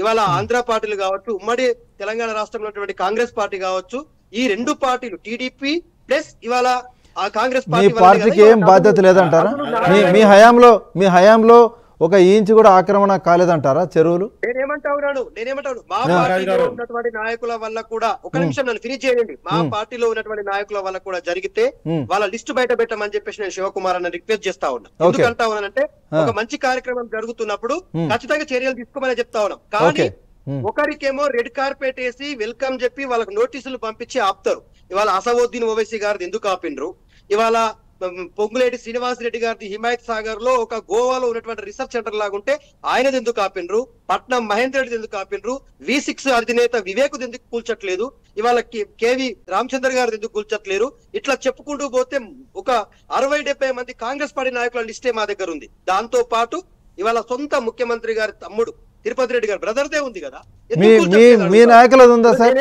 ఇవాళ ఆంధ్ర పార్టీలు కావచ్చు, ఉమ్మడి తెలంగాణ రాష్ట్రంలో ఉన్నటువంటి కాంగ్రెస్ పార్టీ కావచ్చు, ఈ రెండు పార్టీలు టీడీపీ ప్లస్ ఇవాళ కాంగ్రెస్ పార్టీకి ఏం బాధ్యత లేదంటారా? మీ హయాంలో మీ హయాంలో ఒక ఇంచు కూడా ఆక్రమణ కాలేదంటారా చెరువులు? నేనేమంటా ఉన్నాను నేనేమంటా మా పార్టీలో ఉన్నటువంటి నాయకుల వల్ల కూడా, ఒక నిమిషం నన్ను ఫినిష్ చేయండి, మా పార్టీలో ఉన్నటువంటి నాయకుల వల్ల కూడా జరిగితే వాళ్ళ లిస్ట్ బయట పెట్టమని చెప్పేసి నేను శివకుమార్ అన్న రిక్వెస్ట్ చేస్తా ఉన్నా. ఎందుకంటా ఉన్నానంటే ఒక మంచి కార్యక్రమం జరుగుతున్నప్పుడు ఖచ్చితంగా చర్యలు తీసుకోమని చెప్తా ఉన్నాం. కానీ ఒకరికేమో రెడ్ కార్పెట్ వేసి వెల్కమ్ చెప్పి వాళ్ళకి నోటీసులు పంపించి ఆపుతారు. ఇవాళ అసదుద్దీన్ ఓవైసీ గారిది ఎందుకు ఆపిండ్రు? ఇవాళ పొంగులేటి శ్రీనివాస్ రెడ్డి గారి హిమాయత్ సాగర్ లో ఒక గోవాలో ఉన్నటువంటి రీసెర్చ్ సెంటర్ లాగుంటే ఆయనది ఎందుకు ఆపినరు, పట్నం మహేందర్ రెడ్డి ఎందుకు ఆపినరు, వి సిక్స్ అధినేత వివేక్ ఎందుకు కూల్చట్లేదు, ఇవాళ కేవీ రామచంద్ర గారు ఎందుకు కూల్చట్లేరు, ఇట్లా చెప్పుకుంటూ పోతే ఒక అరవై డెబ్బై మంది కాంగ్రెస్ పార్టీ నాయకుల లిస్టే మా దగ్గర ఉంది. దాంతో పాటు ఇవాళ సొంత ముఖ్యమంత్రి గారి తమ్ముడు తిరుపతి రెడ్డి గారు బ్రదర్దే ఉంది కదా. మీ నాయకులది ఉందా సార్?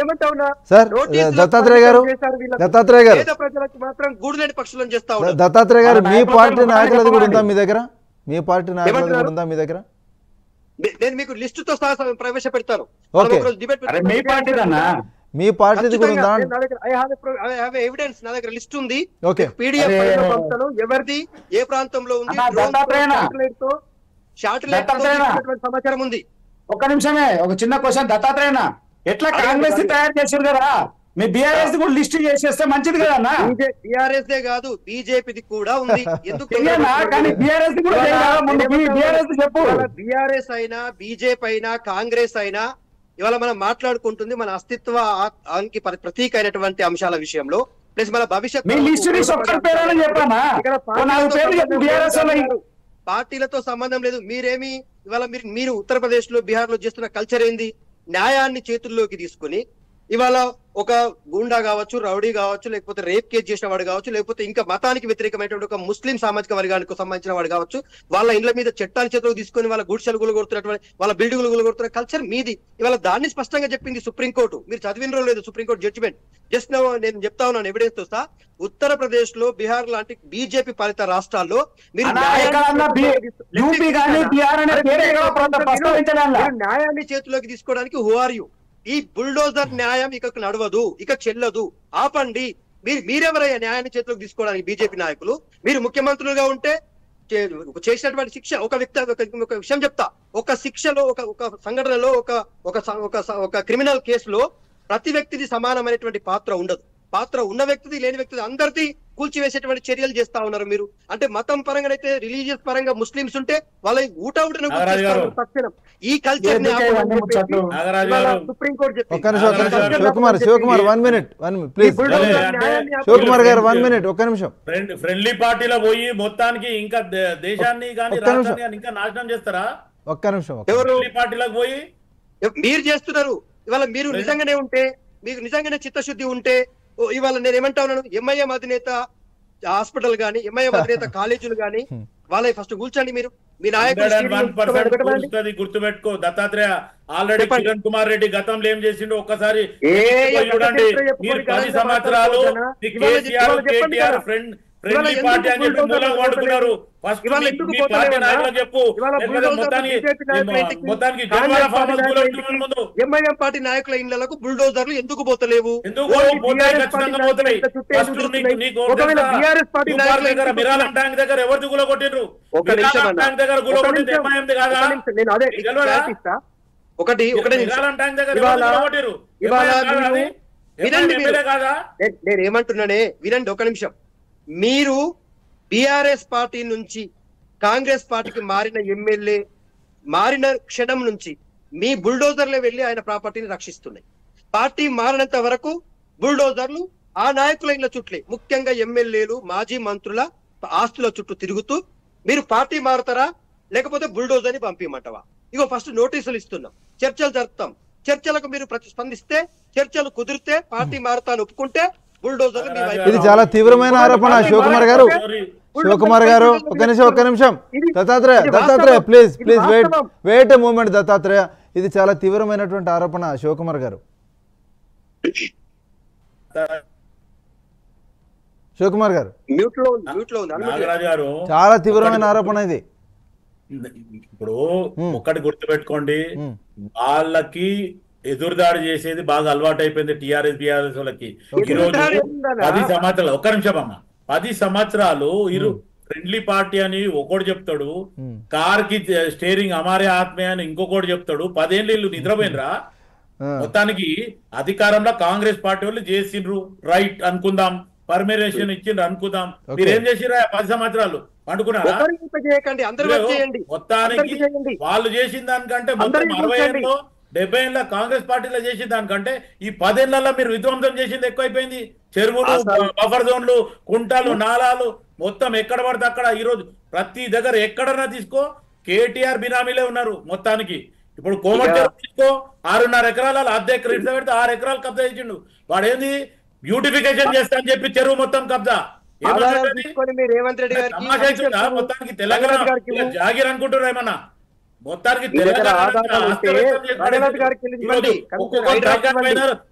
దత్తాత్రేయ గారు దత్తాత్రేయ గారు ప్రజలకు మాత్రం గూడులేని పక్షులను చేస్తా ఉన్నారు. దత్తాత్రేయ గారు మీ పార్టీ నాయకులది కూడా ఉందా మీ దగ్గర? మీ పార్టీ నాయకులది కూడా ఉందా మీ దగ్గర? నేను మీకు లిస్ట్ తో సహా ప్రవేశపెడతాను. మీ పార్టీది కూడా ఉందా? ఐ హావ్ ఎవిడెన్స్, నా దగ్గర లిస్ట్ ఉంది, పీడిఎఫ్ పంపుతాను. ఎవరిది ఏ ప్రాంతంలో ఉంది, సమాచారం ఉంది. ఒక నిమిషమే, ఒక చిన్న క్వశ్చన్. దత్తాత్రేయ ఎట్లా కాంగ్రెస్ తయారు చేశారు కదా, మీ బీఆర్ఎస్ కూడా లిస్ట్ చేసేస్తే మంచిది కదా. బీఆర్ఎస్ దే కాదు, బీజేపీ కూడా ఉంది. ఎందుకు చెప్పు, బీఆర్ఎస్ అయినా బీజేపీ అయినా కాంగ్రెస్ అయినా ఇవాళ మనం మాట్లాడుకుంటుంది మన అస్తిత్వానికి ప్రతీక అయినటువంటి అంశాల విషయంలో ప్లస్ మన భవిష్యత్ పార్టీలతో సంబంధం లేదు. మీరేమి ఇవాళ మీరు మీరు ఉత్తరప్రదేశ్ లో బీహార్ లో చేస్తున్న కల్చర్ ఏంది? న్యాయాన్ని చేతుల్లోకి తీసుకుని ఇవాళ ఒక గూండా కావచ్చు, రౌడీ కావచ్చు, లేకపోతే రేప్ కేసు చేసిన వాడు కావచ్చు, లేకపోతే ఇంకా మతానికి వ్యతిరేకమైనటువంటి ఒక ముస్లిం సామాజిక వర్గానికి సంబంధించిన వాడు కావచ్చు, వాళ్ళ ఇళ్ల మీద చట్టాల చేతులకు తీసుకుని వాళ్ళ గుడిసెలు గులగొడుతున్నటువంటి వాళ్ళ బిల్డింగులు గులగొడుతున్న కల్చర్ మీది. ఇవాళ దాన్ని స్పష్టంగా చెప్పింది సుప్రీంకోర్టు. మీరు చదివిన రోజు లేదు సుప్రీంకోర్టు జడ్జిమెంట్. జస్ట్ నేను చెప్తా ఉన్నాను ఎవిడెన్స్ తో సహా. ఉత్తరప్రదేశ్ లో బీహార్ లాంటి బీజేపీ పాలిత రాష్ట్రాల్లో మీరు న్యాయాన్ని చేతుల్లోకి తీసుకోవడానికి హూ ఆర్ యూ? ఈ బుల్డోజర్ న్యాయం ఇక నడవదు, ఇక చెల్లదు, ఆపండి. మీరు మీరెవరయ్యా న్యాయాన్ని చేతులకు తీసుకోవడానికి? బీజేపీ నాయకులు మీరు ముఖ్యమంత్రులుగా ఉంటే చేసినటువంటి శిక్ష, ఒక వ్యక్తి ఒక విషయం చెప్తా, ఒక శిక్షలో ఒక ఒక సంఘటనలో ఒక ఒక క్రిమినల్ కేసులో ప్రతి వ్యక్తిది సమానమైనటువంటి పాత్ర ఉండదు. పాత్ర ఉన్న వ్యక్తిది లేని వ్యక్తిది అందరిది కూల్చివేసేటువంటి చర్యలు చేస్తా ఉన్నారు మీరు. అంటే మతం పరంగానైతే రిలీజియస్ పరంగా ముస్లిమ్స్ ఉంటే వాళ్ళ ఊటౌటను తక్షణం ఈ కల్చర్ ని సుప్రీంకోర్టు చెప్పింది. Shivakumar Shivakumar one minute one please Shivakumar garu one minute ఒక్క నిమిషం. ఫ్రెండ్లీ పార్టీలో పోయి మొత్తానికి ఇంకా దేశాన్ని కానీ రాష్ట్రాన్ని ఇంకా నాశనం చేస్తారా? ఒక్క నిమిషం. ఫ్రెండ్లీ పార్టీలకు పోయి మీరు చేస్తున్నారు. ఇవాళ మీరు నిజంగానే ఉంటే, మీకు నిజంగానే చిత్తశుద్ధి ఉంటే, ఇవాళ నేను ఏమంటా ఉన్నాను, ఎంఐఎం అధినేత హాస్పిటల్ గానీ ఎంఐఎం అధినేత కాలేజీలు గానీ వాళ్ళ ఫస్ట్ కూల్చండి. మీరు మీ నాయకుడు గుర్తుపెట్టుకో దత్తాత్రేయ, ఆల్రెడీ కిరణ్ కుమార్ రెడ్డి గతంలో ఏం చేసిండో ఒక్కసారి చూడండి. పది సంవత్సరాలు ఎంఐఎం పార్టీ నాయకుల ఇళ్లకు బుల్డోజర్లు ఎందుకు పోతలేవు? ఒకటి ఒకటి వినండి, నేనేమంటున్నానే వినండి ఒక నిమిషం. మీరు బీఆర్ఎస్ పార్టీ నుంచి కాంగ్రెస్ పార్టీకి మారిన ఎమ్మెల్యే మారిన క్షణం నుంచి మీ బుల్డోజర్లు వెళ్ళి ఆయన ప్రాపర్టీని రక్షిస్తున్నాయి. పార్టీ మారినంత వరకు బుల్డోజర్లు ఆ నాయకుల ఇళ్ల చుట్లే, ముఖ్యంగా ఎమ్మెల్యేలు మాజీ మంత్రుల ఆస్తుల చుట్టూ తిరుగుతూ. మీరు పార్టీ మారుతారా లేకపోతే బుల్డోజర్ని పంపించమంటావా? ఇగో ఫస్ట్ నోటీసులు ఇస్తున్నాం, చర్చలు జరుపుతాం. చర్చలకు మీరు ప్రతిస్పందిస్తే, చర్చలు కుదిరితే, పార్టీ మారుతాను ఒప్పుకుంటే ఇది చాలా తీవ్రమైన ఆరోపణ. శివకుమార్ గారు శివకుమార్ గారు ఒక నిమిషం ఒక్క నిమిషం Dattatreya Dattatreya please please wait wait a moment Dattatreya, ఇది చాలా తీవ్రమైనటువంటి ఆరోపణ. శివకుమార్ గారు శివకుమార్ గారు చాలా తీవ్రమైన ఆరోపణ ఇది. ఇప్పుడు ఒక్కటి గుర్తుపెట్టుకోండి, వాళ్ళకి ఎదురుదాడి చేసేది బాగా అలవాటు అయిపోయింది టిఆర్ఎస్ బిఆర్ఎస్ వాళ్ళకి. ఈ రోజు పది సంవత్సరాలు ఒక్క నిమిషం అమ్మ పది సంవత్సరాలు ఇరు ఫ్రెండ్లీ పార్టీ అని ఒకటి చెప్తాడు, కార్ కి స్టేరింగ్ అమారే ఆత్మే అని ఇంకొకటి చెప్తాడు. పదేళ్ళు వీళ్ళు నిద్రపోయినరా? మొత్తానికి అధికారంలో కాంగ్రెస్ పార్టీ వాళ్ళు చేసిండ్రు రైట్ అనుకుందాం, పర్మిషన్ ఇచ్చిండ్రు అనుకుందాం. మీరేం చేసిరా పది సంవత్సరాలు? పండుకున్నారా? మొత్తానికి వాళ్ళు చేసిన దానికంటే మొత్తం అరవై ఏళ్ళలో డెబ్బై ఏళ్ళ కాంగ్రెస్ పార్టీలో చేసిన దానికంటే ఈ పదేళ్లలో మీరు విధ్వంసం చేసింది ఎక్కువైపోయింది. చెరువులు, బఫర్ జోన్లు, కుంటాలు, నాలాలు మొత్తం ఎక్కడ పడితే అక్కడ ఈరోజు ప్రతి దగ్గర ఎక్కడన్నా తీసుకో కేటీఆర్ బినామీలే ఉన్నారు మొత్తానికి. ఇప్పుడు కోమటి తీసుకో ఆరున్నర ఎకరాల అద్దె కబ్జా పెడితే ఆరు ఎకరాలు కబ్జా చేసిండు వాడు. ఏంది బ్యూటిఫికేషన్ చేస్తా అని చెప్పి చెరువు మొత్తం కబ్జా. మొత్తానికి తెలంగాణ జాగిర్ అనుకుంటున్నారు ఏమన్నా? మొత్తానికి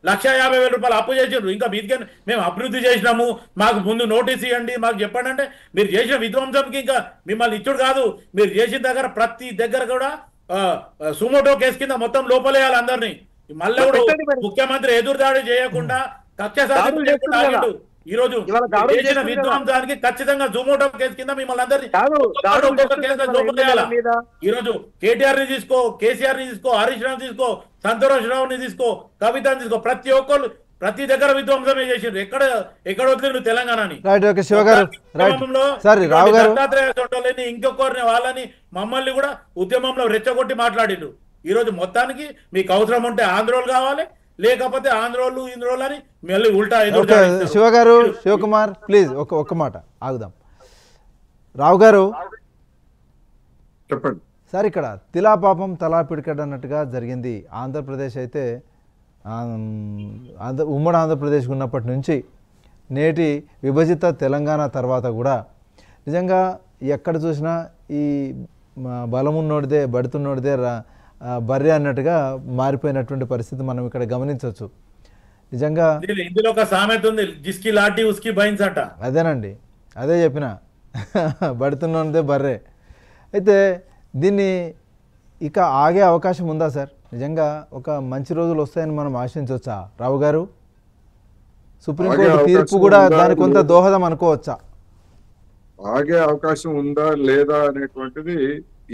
లక్ష యాభై వేల రూపాయలు అప్పు చేసిండ్రు. ఇంకా మీదికే మేము అభివృద్ధి చేసినాము, మాకు ముందు నోటీస్ ఇవ్వండి, మాకు చెప్పండి అంటే మీరు చేసిన విధ్వంసంకి ఇంకా మిమ్మల్ని ఇచ్చుడు కాదు. మీరు చేసిన దగ్గర ప్రతి దగ్గర కూడా సుమోటో కేసు కింద మొత్తం లోపలేయాలి అందరినీ. మళ్ళీ కూడా ముఖ్యమంత్రి ఎదురుదాడి చేయకుండా కక్ష సాధింపు లేకుండా ఆగిండు. ఈ రోజు చేసిన విధ్వంసానికి ఖచ్చితంగా జూమోటో కేసు కింద మిమ్మల్ని అందరినీ ఈ రోజు కేటీఆర్ ని తీసుకో, కేసీఆర్ ని తీసుకో, హరీష్ రావు తీసుకో, సంతోష్ రావు ని తీసుకో, కవితని తీసుకో, ప్రతి ఒక్కరు ప్రతి దగ్గర విధ్వంసమే చేసిండ్రు. ఎక్కడ ఎక్కడ వదిలిండ్రు తెలంగాణని? దత్తాత్రేయ ఇంకొకరిని వాళ్ళని మమ్మల్ని కూడా ఉద్యమంలో రెచ్చగొట్టి మాట్లాడిండ్రు. ఈ రోజు మొత్తానికి మీకు అవసరం ఉంటే ఆంధ్రోలు కావాలి, లేకపోతే ఆంధ్రోళ్ళు ఇంద్రోళ్ళు అని మళ్ళీ ఉల్టా. శివ గారు, శివకుమార్ ప్లీజ్ ఒక ఒక్క మాట ఆగుదాం. రావు గారు చెప్పండి సార్. ఇక్కడ తిలా పాపం తలా పిడికడ అన్నట్టుగా జరిగింది. ఆంధ్రప్రదేశ్ అయితే ఆంధ్ర ఉమ్మడి ఆంధ్రప్రదేశ్ ఉన్నప్పటి నుంచి నేటి విభజిత తెలంగాణ తర్వాత కూడా నిజంగా ఎక్కడ చూసినా ఈ బలమున్నోడిదే బడుతున్నోడిదే రా బర్రె అన్నట్టుగా మారిపోయినటువంటి పరిస్థితి మనం ఇక్కడ గమనించవచ్చు. నిజంగా ఇందులో ఒక సామెత ఉంది, జిస్కి లాటి ఉస్కి బైన్స్ అంట. అదేనండి, అదే చెప్పిన బడుతున్నదే బర్రే. అయితే దీన్ని ఇక ఆగే అవకాశం ఉందా సార్? నిజంగా ఒక మంచి రోజులు వస్తాయని మనం ఆశించవచ్చా రావు గారు? సుప్రీంకోర్టు తీర్పు కూడా దాని కొంత దోహదం అనుకోవచ్చా? ఆగే అవకాశం ఉందా లేదా అనేటువంటిది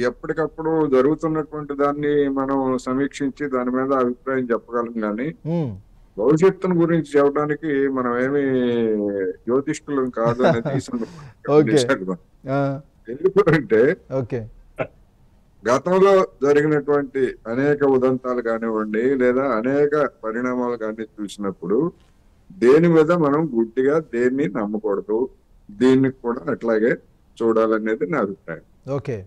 ఎప్పటికప్పుడు జరుగుతున్నటువంటి దాన్ని మనం సమీక్షించి దాని మీద అభిప్రాయం చెప్పగలం. కానీ భవిష్యత్తును గురించి చెప్పడానికి మనం ఏమి జ్యోతిష్కులం కాదు అనేది ఎందుకంటే గతంలో జరిగినటువంటి అనేక ఉదంతాలు కానివ్వండి లేదా అనేక పరిణామాలు కానీ చూసినప్పుడు దేని మీద మనం గుడ్డిగా దేన్ని నమ్మకూడదు, దీన్ని కూడా అట్లాగే చూడాలనేది నా అభిప్రాయం. ఓకే,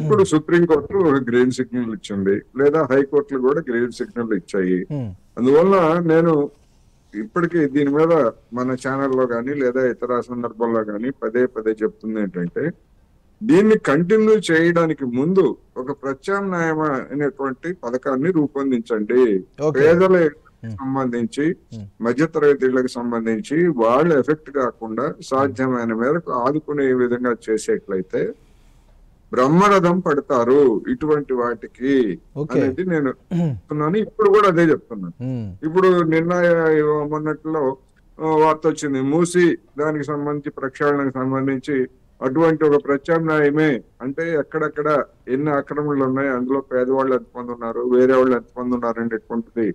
ఇప్పుడు సుప్రీంకోర్టు గ్రీన్ సిగ్నల్ ఇచ్చింది, లేదా హైకోర్టులు కూడా గ్రీన్ సిగ్నల్ ఇచ్చాయి. అందువల్ల నేను ఇప్పటికీ దీని మీద మన ఛానల్లో కానీ లేదా ఇతర సందర్భాల్లో కానీ పదే పదే చెప్తుంది ఏంటంటే దీన్ని కంటిన్యూ చేయడానికి ముందు ఒక ప్రత్యామ్నాయం అనేటువంటి పథకాన్ని రూపొందించండి. పేదల సంబంధించి, మధ్యతరగతిలకు సంబంధించి వాళ్ళు ఎఫెక్ట్ కాకుండా సాధ్యమైన మేరకు ఆదుకునే విధంగా చేసేట్లయితే బ్రహ్మరథం పడతారు ఇటువంటి వాటికి అనేది నేను చెప్తున్నాను. ఇప్పుడు కూడా అదే చెప్తున్నాను. ఇప్పుడు నిన్న మొన్నట్లో వార్త వచ్చింది, మూసి దానికి సంబంధించి ప్రక్షాళనకు సంబంధించి అటువంటి ఒక ప్రత్యామ్నాయమే. అంటే ఎక్కడెక్కడ ఎన్ని అక్రమాలు ఉన్నాయి, అందులో పేదవాళ్ళు ఎంతమంది ఉన్నారు, వేరే వాళ్ళు ఎంతమంది ఉన్నారు అనేటువంటిది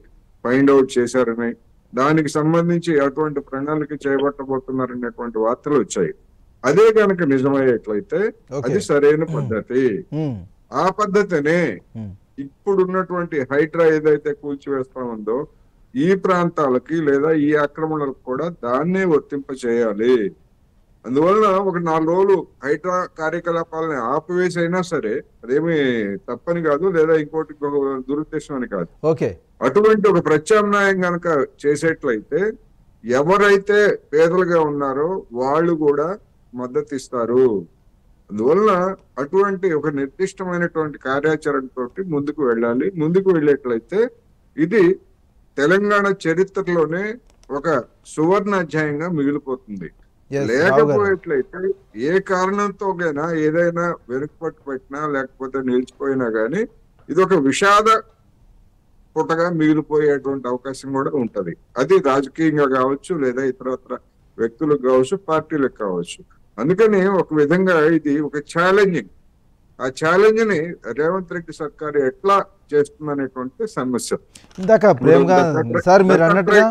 ఫైండ్ అవుట్ చేశారని, దానికి సంబంధించి అటువంటి ప్రణాళిక చేపట్టబోతున్నారు అనేటువంటి వార్తలు వచ్చాయి. అదే కనుక నిజమయ్యేట్లయితే అది సరైన పద్ధతి. ఆ పద్ధతినే ఇప్పుడున్నటువంటి హైడ్రా ఏదైతే కూల్చివేస్తా ఉందో ఈ ప్రాంతాలకి లేదా ఈ ఆక్రమణలకు కూడా దాన్నే వర్తింపచేయాలి. అందువల్ల ఒక నాలుగు రోజులు హైడ్రా కార్యకలాపాలని ఆపివేసైనా సరే అదేమి తప్పని కాదు, లేదా ఇంకోటి దురుద్దేశం అని కాదు. అటువంటి ఒక ప్రత్యామ్నాయం కనుక చేసేట్లయితే ఎవరైతే పేదలుగా ఉన్నారో వాళ్ళు కూడా మద్దతు ఇస్తారు. అందువల్ల అటువంటి ఒక నిర్దిష్టమైనటువంటి కార్యాచరణతో ముందుకు వెళ్ళాలి. ముందుకు వెళ్ళేట్లయితే ఇది తెలంగాణ చరిత్రలోనే ఒక సువర్ణ అధ్యాయంగా మిగిలిపోతుంది. లేకపోయేట్లయితే ఏ కారణంతోనైనా ఏదైనా వెనుకపట్టు పెట్టినా లేకపోతే నిలిచిపోయినా గానీ ఇది ఒక విషాద పుటగా మిగిలిపోయేటువంటి అవకాశం కూడా ఉంటది. అది రాజకీయంగా కావచ్చు, లేదా ఇతరత్ర వ్యక్తులకు కావచ్చు, పార్టీలకు కావచ్చు. అందుకని ఒక విధంగా ఇది ఒక ఛాలెంజింగ్. ఆ ఛాలెంజ్ ని రేవంత్ రెడ్డి సర్కారు ఎట్లా చేస్తుందనేటువంటి సమస్య. ఇందాక ప్రేమ్గా సార్ మీరు అన్నట్టుగా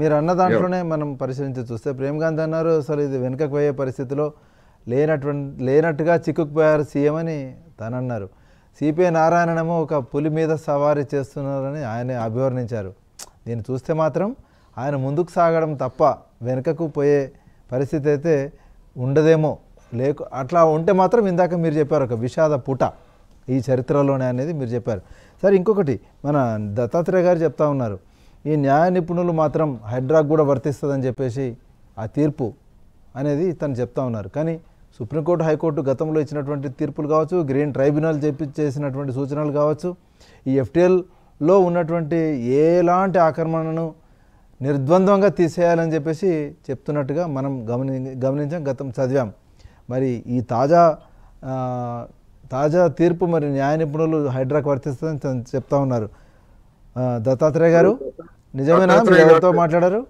మీరు అన్న దాంట్లోనే మనం పరిశీలించి చూస్తే ప్రేమ్గాంధీ అన్నారు అసలు ఇది వెనుకకు పోయే పరిస్థితిలో లేనటువంటి లేనట్టుగా చిక్కుకుపోయారు సీఎం అని తనన్నారు. సిపిఐ నారాయణనేమో ఒక పులి మీద సవారీ చేస్తున్నారని ఆయనే అభివర్ణించారు. దీన్ని చూస్తే మాత్రం ఆయన ముందుకు సాగడం తప్ప వెనకకు పోయే పరిస్థితి అయితే ఉండదేమో. లేకు అట్లా ఉంటే మాత్రం ఇందాక మీరు చెప్పారు ఒక విషాద పుట ఈ చరిత్రలోనే అనేది మీరు చెప్పారు. సరే, ఇంకొకటి మన దత్తాత్రేయ గారు చెప్తా ఉన్నారు ఈ న్యాయ నిపుణులు మాత్రం హైడ్రాకు కూడా వర్తిస్తుందని చెప్పేసి ఆ తీర్పు అనేది తను చెప్తా ఉన్నారు. కానీ సుప్రీంకోర్టు హైకోర్టు గతంలో ఇచ్చినటువంటి తీర్పులు కావచ్చు, గ్రీన్ ట్రైబ్యునల్ చెప్పి చేసినటువంటి సూచనలు కావచ్చు, ఈ ఎఫ్టీఎల్లో ఉన్నటువంటి ఎలాంటి ఆక్రమణను నిర్ద్వంద్వంగా తీసేయాలని చెప్పేసి చెప్తున్నట్టుగా మనం గమని గమనించాం గతం చదివాం. మరి ఈ తాజా తాజా తీర్పు మరి న్యాయ నిపుణులు హైడ్రాకు వర్తిస్తుందని చెప్తా ఉన్నారు. దత్తాత్రేయ గారు నిజమేనా మీరు ఎవరితో మాట్లాడారు?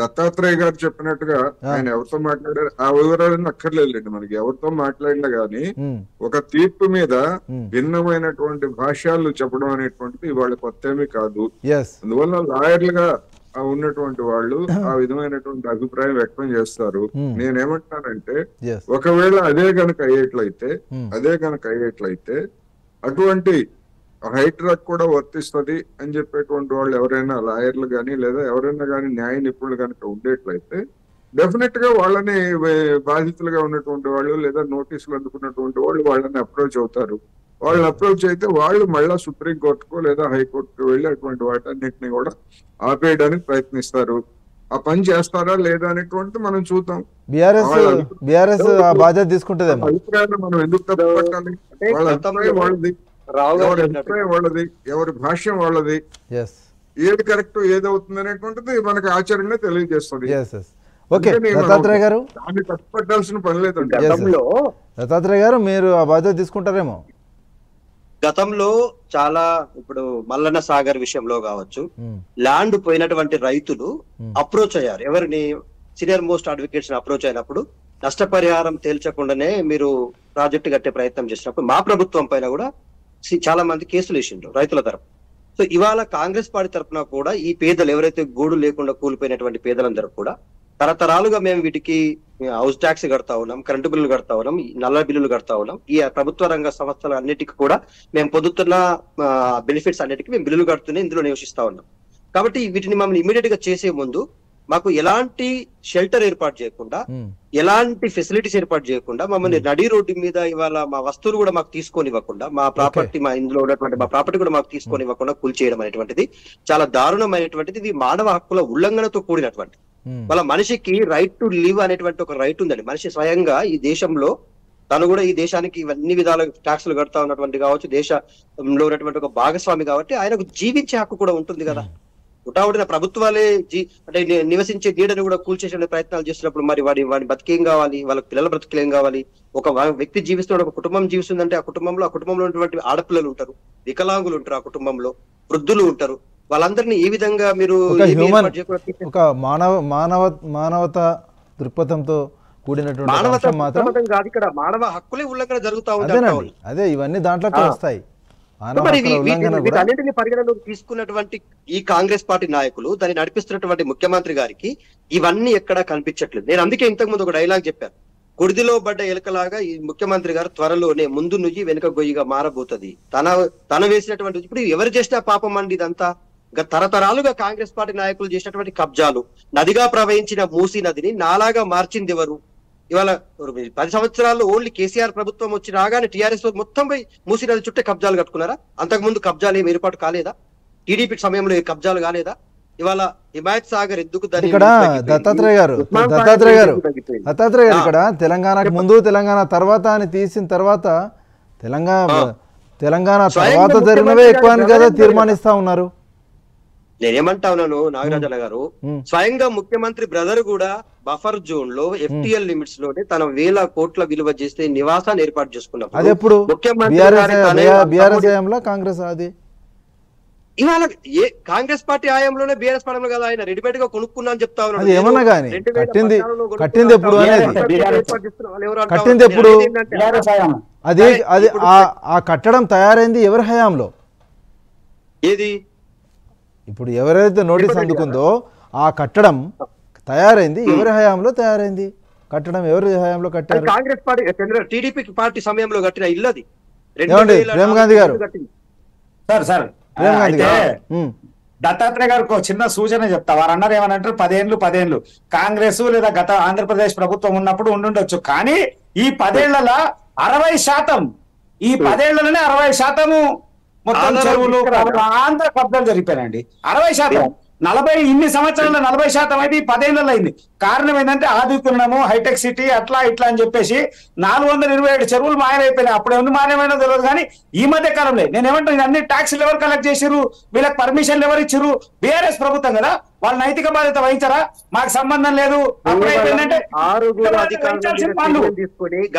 దత్తాత్రేయ గారు చెప్పినట్టుగా ఆయన ఎవరితో మాట్లాడారు ఆ వివరాలను అక్కర్లేదులేండి మనకి. ఎవరితో మాట్లాడినా గానీ ఒక తీర్పు మీద భిన్నమైనటువంటి భాష్యాలు చెప్పడం అనేటువంటిది ఇవాళ కొత్త ఏమీ కాదు. అందువల్ల లాయర్లుగా ఉన్నటువంటి వాళ్ళు ఆ విధమైనటువంటి అభిప్రాయం వ్యక్తం చేస్తారు. నేనేమంటున్నానంటే ఒకవేళ అదే గనక అయ్యేట్లయితే అదే గనక అయ్యేట్లయితే అటువంటి హైడ్రాక్ కూడా వర్తిస్తుంది అని చెప్పేటువంటి వాళ్ళు ఎవరైనా లాయర్లు కానీ లేదా ఎవరైనా కానీ న్యాయ నిపుణులు కనుక ఉండేట్లయితే డెఫినెట్ గా వాళ్ళని బాధితులుగా ఉన్నటువంటి వాళ్ళు లేదా నోటీసులు అందుకున్నటువంటి వాళ్ళు వాళ్ళని అప్రోచ్ అవుతారు. వాళ్ళని అప్రోచ్ అయితే వాళ్ళు మళ్ళా సుప్రీంకోర్టుకు లేదా హైకోర్టుకు వెళ్ళి అటువంటి వాటన్నిటిని కూడా ఆపేయడానికి ప్రయత్నిస్తారు. ఆ పని చేస్తారా లేదా అనేటువంటిది మనం చూద్దాం. అభిప్రాయాన్ని మనం ఎందుకు తప్పబట్టాలి? వాళ్ళ అభిప్రాయం వాళ్ళది, ఎవరి అభిప్రాయం వాళ్ళది, ఎవరి భాష్యం వాళ్ళది, ఏది కరెక్ట్ ఏదవుతుంది అనేటువంటిది మనకి ఆచరణలో తెలియజేస్తుంది. దాన్ని కష్టపడాల్సిన పని లేదండి. దత్తాత్రేయ గారు మీరు ఆ బాధ్యత తీసుకుంటారేమో. గతంలో చాలా ఇప్పుడు మల్లన్న సాగర్ విషయంలో కావచ్చు, ల్యాండ్ పోయినటువంటి రైతులు అప్రోచ్ అయ్యారు. ఎవరిని సీనియర్ మోస్ట్ అడ్వకేట్స్ అప్రోచ్ అయినప్పుడు నష్టపరిహారం తేల్చకుండానే మీరు ప్రాజెక్టు కట్టే ప్రయత్నం చేసినప్పుడు మా ప్రభుత్వం పైన కూడా చాలా మంది కేసులు వేసిండ్రు రైతుల తరపు. సో ఇవాళ కాంగ్రెస్ పార్టీ తరఫున కూడా ఈ పేదలు ఎవరైతే గూడు లేకుండా కూలిపోయినటువంటి పేదలందరూ కూడా తరతరాలుగా మేము వీటికి హౌస్ ట్యాక్స్ కడతా ఉన్నాం, కరెంటు బిల్లులు కడతా ఉన్నాం, నల్ల బిల్లులు కడతా ఉన్నాం, ఈ ప్రభుత్వ రంగ సంస్థలు అన్నిటికీ కూడా మేము పొందుతున్న బెనిఫిట్స్ అన్నిటికీ మేము బిల్లులు కడుతూనే ఇందులో నివసిస్తా ఉన్నాం. కాబట్టి వీటిని మనం ఇమీడియట్ గా చేసే ముందు మాకు ఎలాంటి షెల్టర్ ఏర్పాటు చేయకుండా ఎలాంటి ఫెసిలిటీస్ ఏర్పాటు చేయకుండా మమ్మల్ని నడి రోడ్డు మీద ఇవాళ మా వస్తువులు కూడా మాకు తీసుకొనివ్వకుండా మా ప్రాపర్టీ మా ఇందులో ఉన్నటువంటి మా ప్రాపర్టీ కూడా మాకు తీసుకొనివ్వకుండా కూల్చేయడం అనేటువంటిది చాలా దారుణమైనటువంటిది. ఇది మానవ హక్కుల ఉల్లంఘనతో కూడినటువంటి వాళ్ళ మనిషికి రైట్ టు లివ్ అనేటువంటి ఒక రైట్ ఉందండి. మనిషి స్వయంగా ఈ దేశంలో తను కూడా ఈ దేశానికి ఇవన్నీ విధాల ట్యాక్స్లు కడతా ఉన్నటువంటి కావచ్చు, దేశంలో ఉన్నటువంటి ఒక భాగస్వామి కాబట్టి ఆయనకు జీవించే హక్కు కూడా ఉంటుంది కదా. ఉటావుడిన ప్రభుత్వాలే జీ అంటే నివసించే నీడను కూడా కూల్చేసే ప్రయత్నాలు చేస్తున్నప్పుడు మరి వాడి వాడి బతికేం కావాలి, వాళ్ళ పిల్లల బ్రతికేం కావాలి? ఒక వ్యక్తి జీవిస్తున్నాడు, ఒక కుటుంబం జీవిస్తుందంటే ఆ కుటుంబంలో ఆ కుటుంబంలో ఉన్నటువంటి ఆడపిల్లలు ఉంటారు, వికలాంగులు ఉంటారు, ఆ కుటుంబంలో వృద్ధులు ఉంటారు. వాళ్ళందరినీ ఏ విధంగా మీరు ఒక మానవ మానవ మానవత దృక్పథంతో కూడినటువంటి మానవత మాత్రం కాదు, ఇక్కడ మానవ హక్కులే ఉల్లంఘన జరుగుతూ ఉంటాయి. అదే ఇవన్నీ దాంట్లోకి వస్తాయి. వీటన్నిటిని పరిగణలోకి తీసుకున్నటువంటి ఈ కాంగ్రెస్ పార్టీ నాయకులు దాన్ని నడిపిస్తున్నటువంటి ముఖ్యమంత్రి గారికి ఇవన్నీ ఎక్కడా కనిపించట్లేదు. నేను అందుకే ఇంతకు ముందు ఒక డైలాగ్ చెప్పాను, కుడిదిలో పడ్డ ఎలకలాగా ఈ ముఖ్యమంత్రి గారు త్వరలోనే ముందు నుయ్యి వెనుక గొయ్యిగా మారబోతుంది. తన తన వేసినటువంటి ఇప్పుడు ఎవరు చేసినా పాపం అండి ఇదంతా. తరతరాలుగా కాంగ్రెస్ పార్టీ నాయకులు చేసినటువంటి కబ్జాలు, నదిగా ప్రవహించిన మూసీ నదిని నాలాగా మార్చింది ఎవరు? ఇవాళ పది సంవత్సరాల్లో ఓన్లీ కేసీఆర్ ప్రభుత్వం వచ్చి రాగానే టీఆర్ఎస్ లో మొత్తం పోయి మూసీ నది చుట్టే కబ్జాలు కట్టుకున్నారా? అంతకుముందు కబ్జాలు ఏమి ఏర్పాటు కాలేదా? టీడీపీ సమయంలో ఏ కబ్జాలు కాలేదా? ఇవాళ హిమాయత్ సాగర్ ఎందుకు? ఇక్కడ దత్తాత్రేయ గారు దత్తాత్రేయ గారు దత్తాత్రేయ గారు ఇక్కడ తెలంగాణకు ముందు తెలంగాణ తర్వాత అని తీసిన తర్వాత తెలంగాణ తెలంగాణ తర్వాత జరిగినవే ఎక్కువ అని కదా తీర్మానిస్తా ఉన్నారు. నేనేమంటా ఉన్నాను నాగరాజన్న గారు, స్వయంగా ముఖ్యమంత్రి బ్రదర్ కూడా బఫర్ జోన్ లో ఎఫ్టీఎల్ లిమిట్స్ లోనే తన వేల కోట్ల విలువ చేస్తే నివాసాన్ని ఏర్పాటు చేసుకున్నారు ముఖ్యమంత్రి. ఇవాళ ఏ కాంగ్రెస్ పార్టీ ఆయంలోనే బీఆర్ఎస్ పడంలో కదా ఆయన రెడీమేడ్ గా కొనుక్కున్నా అని చెప్తా ఉన్నాను. కట్టడం తయారైంది ఎవరి హయాంలో? ఏది ఇప్పుడు ఎవరైతే నోటీస్ అందుకుందో ఆ కట్టడం తయారైంది ఎవరి హయాంలో తయారైంది? కట్టడం ఎవరి హయాంలో కట్టారు? కాంగ్రెస్ పార్టీ టీడీపీ పార్టీ సమయంలో కట్టిన ఇల్లు అది. ప్రేమ్ గాంధీ గారు సార్ సార్ దత్తాత్రేయ గారికి ఒక చిన్న సూచన చెప్తా. వారు అన్నారు ఏమనంటారు, పదేళ్ళు పదేళ్ళు కాంగ్రెస్ లేదా గత ఆంధ్రప్రదేశ్ ప్రభుత్వం ఉన్నప్పుడు ఉండుండొచ్చు, కానీ ఈ పదేళ్లలో అరవై శాతం ఈ పదేళ్లలోనే అరవై శాతము మొత్తం చెరువులు ఆంధ్ర పద్ధతులు జరిపానండి. అరవై శాతం నలభై ఇన్ని సంవత్సరాల నలభై శాతం అయితే ఈ పదేళ్లలో అయింది. కారణం ఏంటంటే ఆధుకున్నాము, హైటెక్ సిటీ అట్లా ఇట్లా అని చెప్పేసి నాలుగు వందల ఇరవై ఏడు చెరువులు మాయమైపోయినాయి. అప్పుడు ఎందుకు మాయమైనా తెలియదు, కానీ ఈ మధ్య కాలంలో నేనేమంటాను, అన్ని ట్యాక్స్లు ఎవరు కలెక్ట్ చేసిరు, వీళ్ళకి పర్మిషన్లు ఎవరు ఇచ్చిరు? బీఆర్ఎస్ ప్రభుత్వం కదా. వాళ్ళు నైతిక బాధ్యత వహించారా? మాకు సంబంధం లేదు.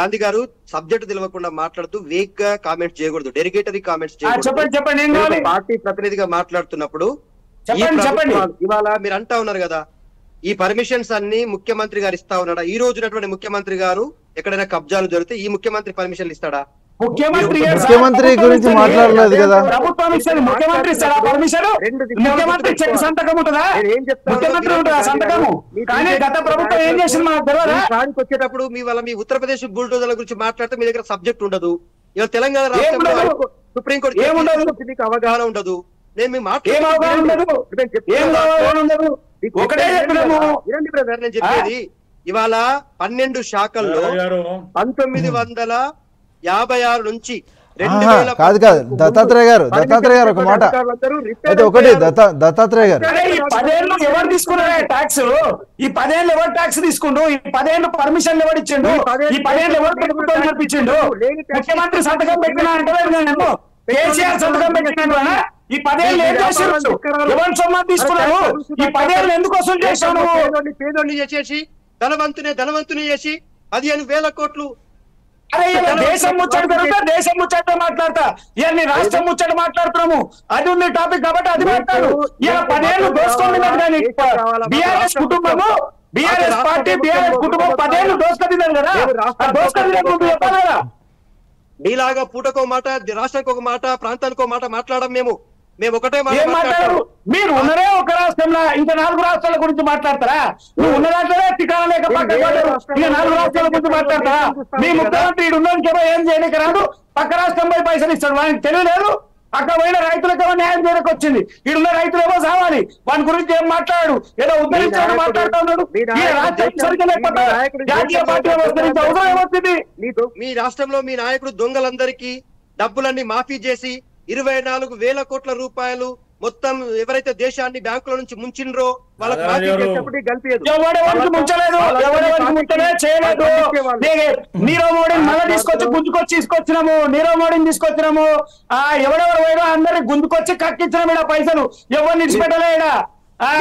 గాంధీ గారు సబ్జెక్ట్ తెలియకుండా మాట్లాడుతూ వీక్ గా కామెంట్స్ చేయకూడదు, డెరిగేటరీ కామెంట్స్ చెప్పండి చెప్పండి. పార్టీ ప్రతినిధిగా మాట్లాడుతున్నప్పుడు ఇవాళ మీరు అంటా ఉన్నారు కదా, ఈ పర్మిషన్స్ అన్ని ముఖ్యమంత్రి గారు ఇస్తా ఉన్నాడా? ఈ రోజునటువంటి ముఖ్యమంత్రి గారు ఎక్కడైనా కబ్జాలు జరిగితే ఈ ముఖ్యమంత్రి పర్మిషన్లు ఇస్తాడా? ముఖ్యమంత్రి ముఖ్యమంత్రి గురించి మాట్లాడలేదు కదా. ప్రభుత్వం ఇచ్చేది ముఖ్యమంత్రి ఇస్తాడా పర్మిషన్? ముఖ్యమంత్రి చెక్ సంతకం ఉంటుందా? ముఖ్యమంత్రి ఉంటుందా సంతకము? కానీ గత ప్రభుత్వం ఏం చేసింది మనకు తెలియదా? దానికి వచ్చేటప్పుడు మీ వల్ల మీ ఉత్తరప్రదేశ్ బుల్డోజర్ల గురించి మాట్లాడితే మీ దగ్గర సబ్జెక్ట్ ఉండదు. ఇవాళ తెలంగాణ రాష్ట్రంలో సుప్రీంకోర్టు ఏముండదు, మీకు అవగాహన ఉండదు. నేను మీ మాట ఏం అవగాహన ఉండదు, ఏం అవగాహన ఉండదు. ఒకటే చెప్పినాము ఇరండి బ్రదర్, నేను చెప్పేది ఇవాళ పన్నెండు శాఖల్లో పంతొమ్మిది వందల యాభై ఆరు నుంచి కాదు కాదు దత్తాత్రేయ గారు దత్తాత్రేయ గారు ఒక మాట అయితే ఒకటి దత్తా దత్తాత్రేయ గారు పదేళ్ళు ఎవరు తీసుకున్నారా ట్యాక్స్? ఈ పదేళ్ళు ఎవరు ట్యాక్స్ తీసుకుండు? ఈ పదేళ్ళు పర్మిషన్లు ఎవరు ఇచ్చిండు? ఈ పదేళ్ళు ఎవరు ప్రభుత్వం నడిపించిండు? ముఖ్యమంత్రి సంతకం పెట్టినా అంటే కేసీఆర్ సంతకం పెట్టినాడు. ఈ పదేళ్ళు ఏం చేసారు? ఎవరు సొమ్మ తీసుకున్నాడు? ఈ పదేళ్ళు ఎందుకోసం చేశాను? పేదోళ్ళు చేసేసి ధనవంతునే ధనవంతుని చేసి పదిహేను వేల కోట్లు. అరే దేశం ముచ్చట పెరుగుతా, దేశం ముచ్చట మాట్లాడతా, ఇవన్నీ రాష్ట్రం ముచ్చట మాట్లాడుతున్నాము. అది ఉంది టాపిక్ కాబట్టి అది మాట్లాడు. ఇలా పదేళ్ళు దోసుకోండినారు, కానీ బీఆర్ఎస్ కుటుంబము, బీఆర్ఎస్ పార్టీ, బీఆర్ఎస్ కుటుంబం పదేళ్ళు దోసుకొన్నారు కదా. దోసుకొన్నారు చెప్పాలరా? మీలాగా పూటకో మాట, రాష్ట్రానికి ఒక మాట, ప్రాంతానికి ఒక మాట మాట్లాడడం మేము. మేము ఒకటే మాట్లాడారు. మీరు ఉన్నరే ఒక రాష్ట్రంలో ఇంకా నాలుగు రాష్ట్రాల గురించి మాట్లాడతారా? నువ్వు ఉన్న రాష్ట్రాలే టికానా లేక ఇంకా నాలుగు రాష్ట్రాల గురించి మాట్లాడతారా? మీ ముఖ్యమంత్రి ఉండడానికి ఏం చేయలేక రాదు, పక్క రాష్ట్రం పోయి పైసలు ఇస్తాడు. వానికి తెలియలేదు అక్కడ పోయిన రైతులకు ఏమో న్యాయం చేయడానికి వచ్చింది. ఈడున్న రైతులు ఏమో సావాలి, వాని గురించి ఏం మాట్లాడాడు, ఏదో ఉద్ధరించాడు మాట్లాడుతూ ఉన్నాడు. జాతీయ పార్టీ ఉద్ధరించే అవసరం ఏమొచ్చింది? మీ రాష్ట్రంలో మీ నాయకుడు దొంగలందరికీ డబ్బులన్నీ మాఫీ చేసి ఇరవై నాలుగు వేల కోట్ల రూపాయలు మొత్తం ఎవరైతే దేశాన్ని బ్యాంకుల నుంచి ముంచిండ్రో వాళ్ళకి నీరవ్ మోడీని మళ్ళీ తీసుకొచ్చి గుంజుకొచ్చి తీసుకొచ్చినాము. నీరవ్ మోడీని తీసుకొచ్చినాము, ఆ ఎవడెవరు పోయినా అందరినీ గుంజుకొచ్చి కక్కించినాం. ఈడ పైసలు ఎవరు నిలిచిపెట్టలే. ఈడ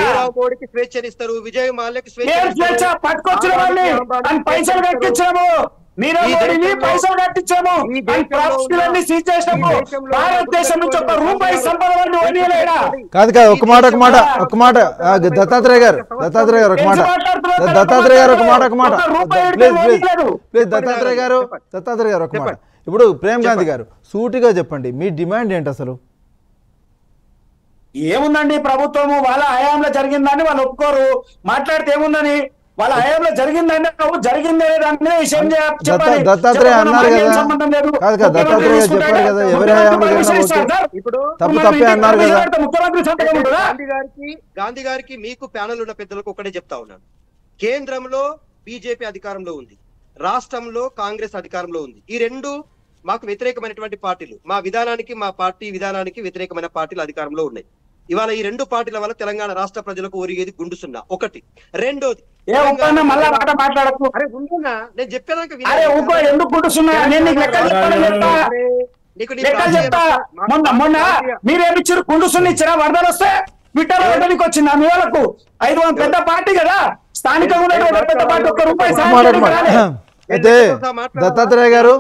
నీరవ్ మోడీకి స్వేచ్ఛనిస్తారు, విజయ్ మాల్యాకి స్వేచ్ఛ, పట్టుకొచ్చిన వాళ్ళని పైసలు కక్కించినాము. నీరవ్ మోడీని పైసలు కట్టించాము, సీజ్ చేసాము. భారతదేశం నుంచి ఒక రూపాయి సంపద కాదు కాదు. ఒక మాట ఒక మాట ఒక మాట దత్తాత్రేయ గారు దత్తాత్రేయ గారు ఒక మాట దత్తాత్రేయ గారు ఒక మాట ఒక మాట please please please Dattatreya garu Dattatreya గారు ఒక మాట. ఇప్పుడు ప్రేమ్ గాంధీ గారు సూటిగా చెప్పండి, మీ డిమాండ్ ఏంటి అసలు? ఏముందండి, ప్రభుత్వము వాళ్ళ హయాంలో జరిగిందని వాళ్ళు ఒప్పుకోరు. మాట్లాడితే ఏముందని వాళ్ళ హయాంలో జరిగిందంటే జరిగిందే దాని విషయం చెప్పాలి. దత్తాత్రేయ అన్నారు కదా, సంబంధం లేదు. దత్తాత్రేయ చెప్పారు కదా, ఎవరి హయాంలో తప్పు తప్పే అన్నారు కదా. ముఖ్యమంత్రి సంతకం ఉంటుందా? గాంధీ గారికి గాంధీ గారికి మీకు ప్యానల్ ఉన్న పెద్దలకు ఒకటే చెప్తా ఉన్నాను. కేంద్రంలో బీజేపీ అధికారంలో ఉంది, రాష్ట్రంలో కాంగ్రెస్ అధికారంలో ఉంది. ఈ రెండు మాకు వ్యతిరేకమైనటువంటి పార్టీలు, మా విధానానికి మా పార్టీ విధానానికి వ్యతిరేకమైన పార్టీలు అధికారంలో ఉన్నాయి. ఇవాళ ఈ రెండు పార్టీల వల్ల తెలంగాణ రాష్ట్ర ప్రజలకు ఒరిగేది గుండు సున్నా. ఒకటి. రెండోది, నేను చెప్పేదాకా మీరేమిచ్చారు? గుండు సున్నా ఇచ్చారా? వరదలు వస్తే విట్టాల వడ్డనికి వచ్చింది. మీ వాళ్ళకు ఐదు వందల పెద్ద పార్టీ కదా, స్థానికంగా పెద్ద పార్టీ ఒక్క రూపాయి అయితే దత్తాత్రేయ గారు